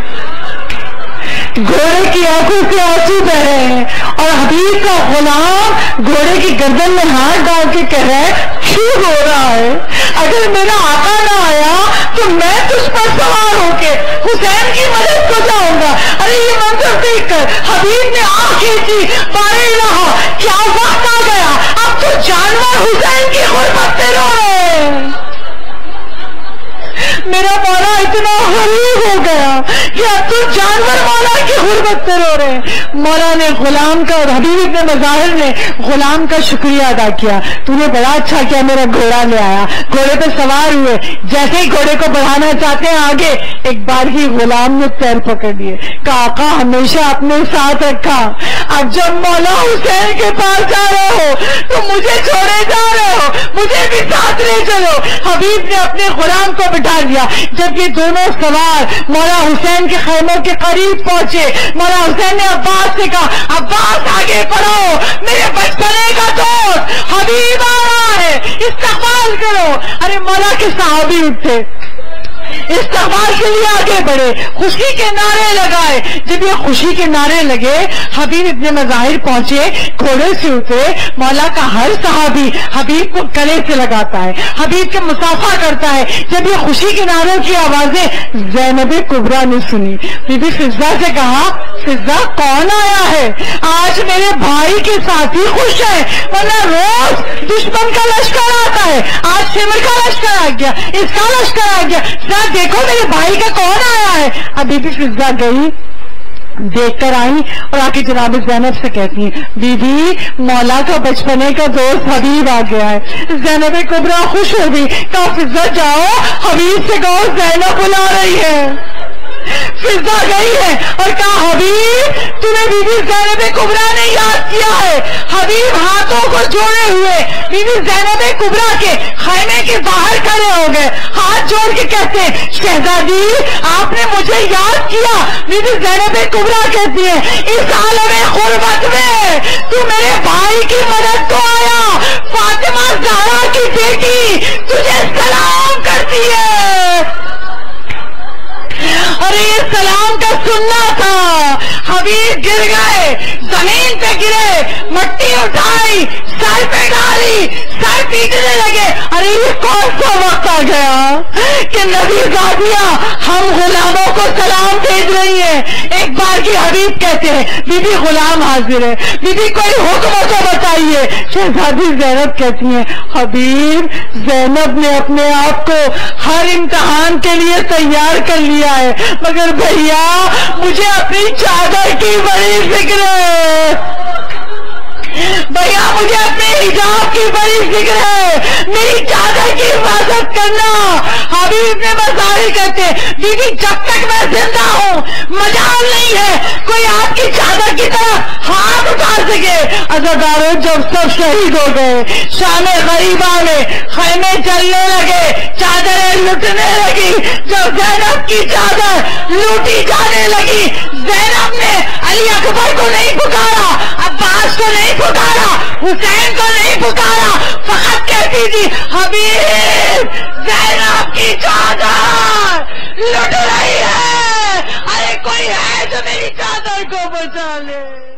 घोड़े की आंखों से आंसू बह रहे हैं, और हबीब का गुलाम घोड़े की गर्दन में हाथ डाल के कह रहा है क्यों रो रहा है? अगर मेरा आका ना आया तो मैं तुझ पर सवार होके हुसैन की मदद को जाऊंगा। अरे ये मंजर देखकर हबीब ने आंख खींची, बारे रहा क्या वक्त आ गया, अब तो जानवर हुसैन की हुर्मत में रो रहे हैं। मेरा मौला इतना गरीब हो गया कि अब तो जानवर मौला की हुर्मत पे रो रहे हैं। मौला ने गुलाम का और हबीब इब्ने मज़ाहिर ने गुलाम का शुक्रिया अदा किया, तूने बड़ा अच्छा किया मेरा घोड़ा ले आया। घोड़े पे सवार हुए, जैसे ही घोड़े को बढ़ाना चाहते हैं आगे, एक बार ही गुलाम ने पैर पकड़ लिए। काका हमेशा अपने साथ रखा, अब जब मौला हुसैन के पास जा रहे हो तो मुझे छोड़े जा रहे हो, मुझे भी साथ ले चलो। हबीब ने अपने गुलाम को बिठा लिया। जब ये ये दोनों सवाल मौला हुसैन के खैमों के करीब पहुंचे। मौला हुसैन ने अब्बास से कहा, अब्बास आगे बढ़ो, मेरे बचपने का दोस्त हबीब आ रहा है, इस्तकबाल करो। अरे मौला के सहाबी उठे, इस्तकबाल के लिए आगे बढ़े, खुशी के नारे लगाए। जब ये खुशी के नारे लगे, हबीब इब्ने मज़ाहिर पहुंचे, घोड़े से उतरे। मौला का हर सहाबी हबीब को गले से लगाता है, हबीब के मुसाफा करता है। जब ये खुशी के नारों की आवाजें ज़ैनब कुबरा ने सुनी, बीबी फिज़ा से कहा, फिज़ा कौन आया है? आज मेरे भाई के साथ ही खुश है, वरना रोज दुश्मन का लश्कर आता है, आज सिमर का लश्कर आ गया, इसका लश्कर आ गया, देखो मेरे भाई का कौन आया है। अभी भी फिजा गई, देखकर आई और आके जनाब ज़ैनब से कहती है, बीबी मौला का बचपने का दोस्त हबीब आ गया है। ज़ैनब कुबरा खुश हो गई, कहा फिजा जाओ हबीब से कहो ज़ैनब बुला रही है। फिजा गई है और कहा, हबीब तूने बीबी ज़ैनब कुबरा ने याद किया है। हबीब हाथों को जोड़े हुए बीबी ज़ैनब कुबरा के खैमे के बाहर खड़े हो गए, हाथ जोड़ के कहते हैं, शहजादी आपने मुझे याद किया। बीबी ज़ैनब कुबरा कहती है, इस आलमे गुरबत में तू मेरे भाई की मदद को आया, फातिमा ज़हरा की बेटी तुझे सलाम करती है। अरे ये सलाम का सुनना था। हबीब गिर गए, जमीन पे गिरे, मट्टी उठाई, सर पे डाली, सर पीटने लगे। अरे ये कौन सा वक्त आ गया कि नबी ज़ादिया हम गुलामों को सलाम भेज रही है। एक बार की हबीब कहते हैं, बीबी गुलाम हाजिर है, बीबी कोई हुक्म तो बताइए। शहजादी ज़ैनब कहती है, हबीब ज़ैनब ने अपने आप को हर इम्तहान के लिए तैयार कर लिया है, मगर भैया मुझे अपनी चादर की बड़ी फिक्र है, भैया मुझे अपने हिजाब की बड़ी फिक्र है, मेरी चादर की हिफाजत करना। हबीब ने मज़ाहिर कहते, बीबी जब तक मैं जिंदा हूँ मजाल नहीं है कोई आपकी चादर की तरफ हाथ उठा सके। अज़दारों जब सब शहीद हो गए, शामे गरीबा में खैमे चलने लगे, चादरें लुटने लगी। जब ज़ैनब की चादर लूटी जाने लगी, ज़ैनब ने अली अकबर को नहीं पुकारा, अब्बास को नहीं पुकारा, हुसैन को नहीं पुकारा, फकत कहती थी, हबीब ज़ैनब की चादर लुट रही है, अरे कोई है जो मेरी चादर को बचा ले।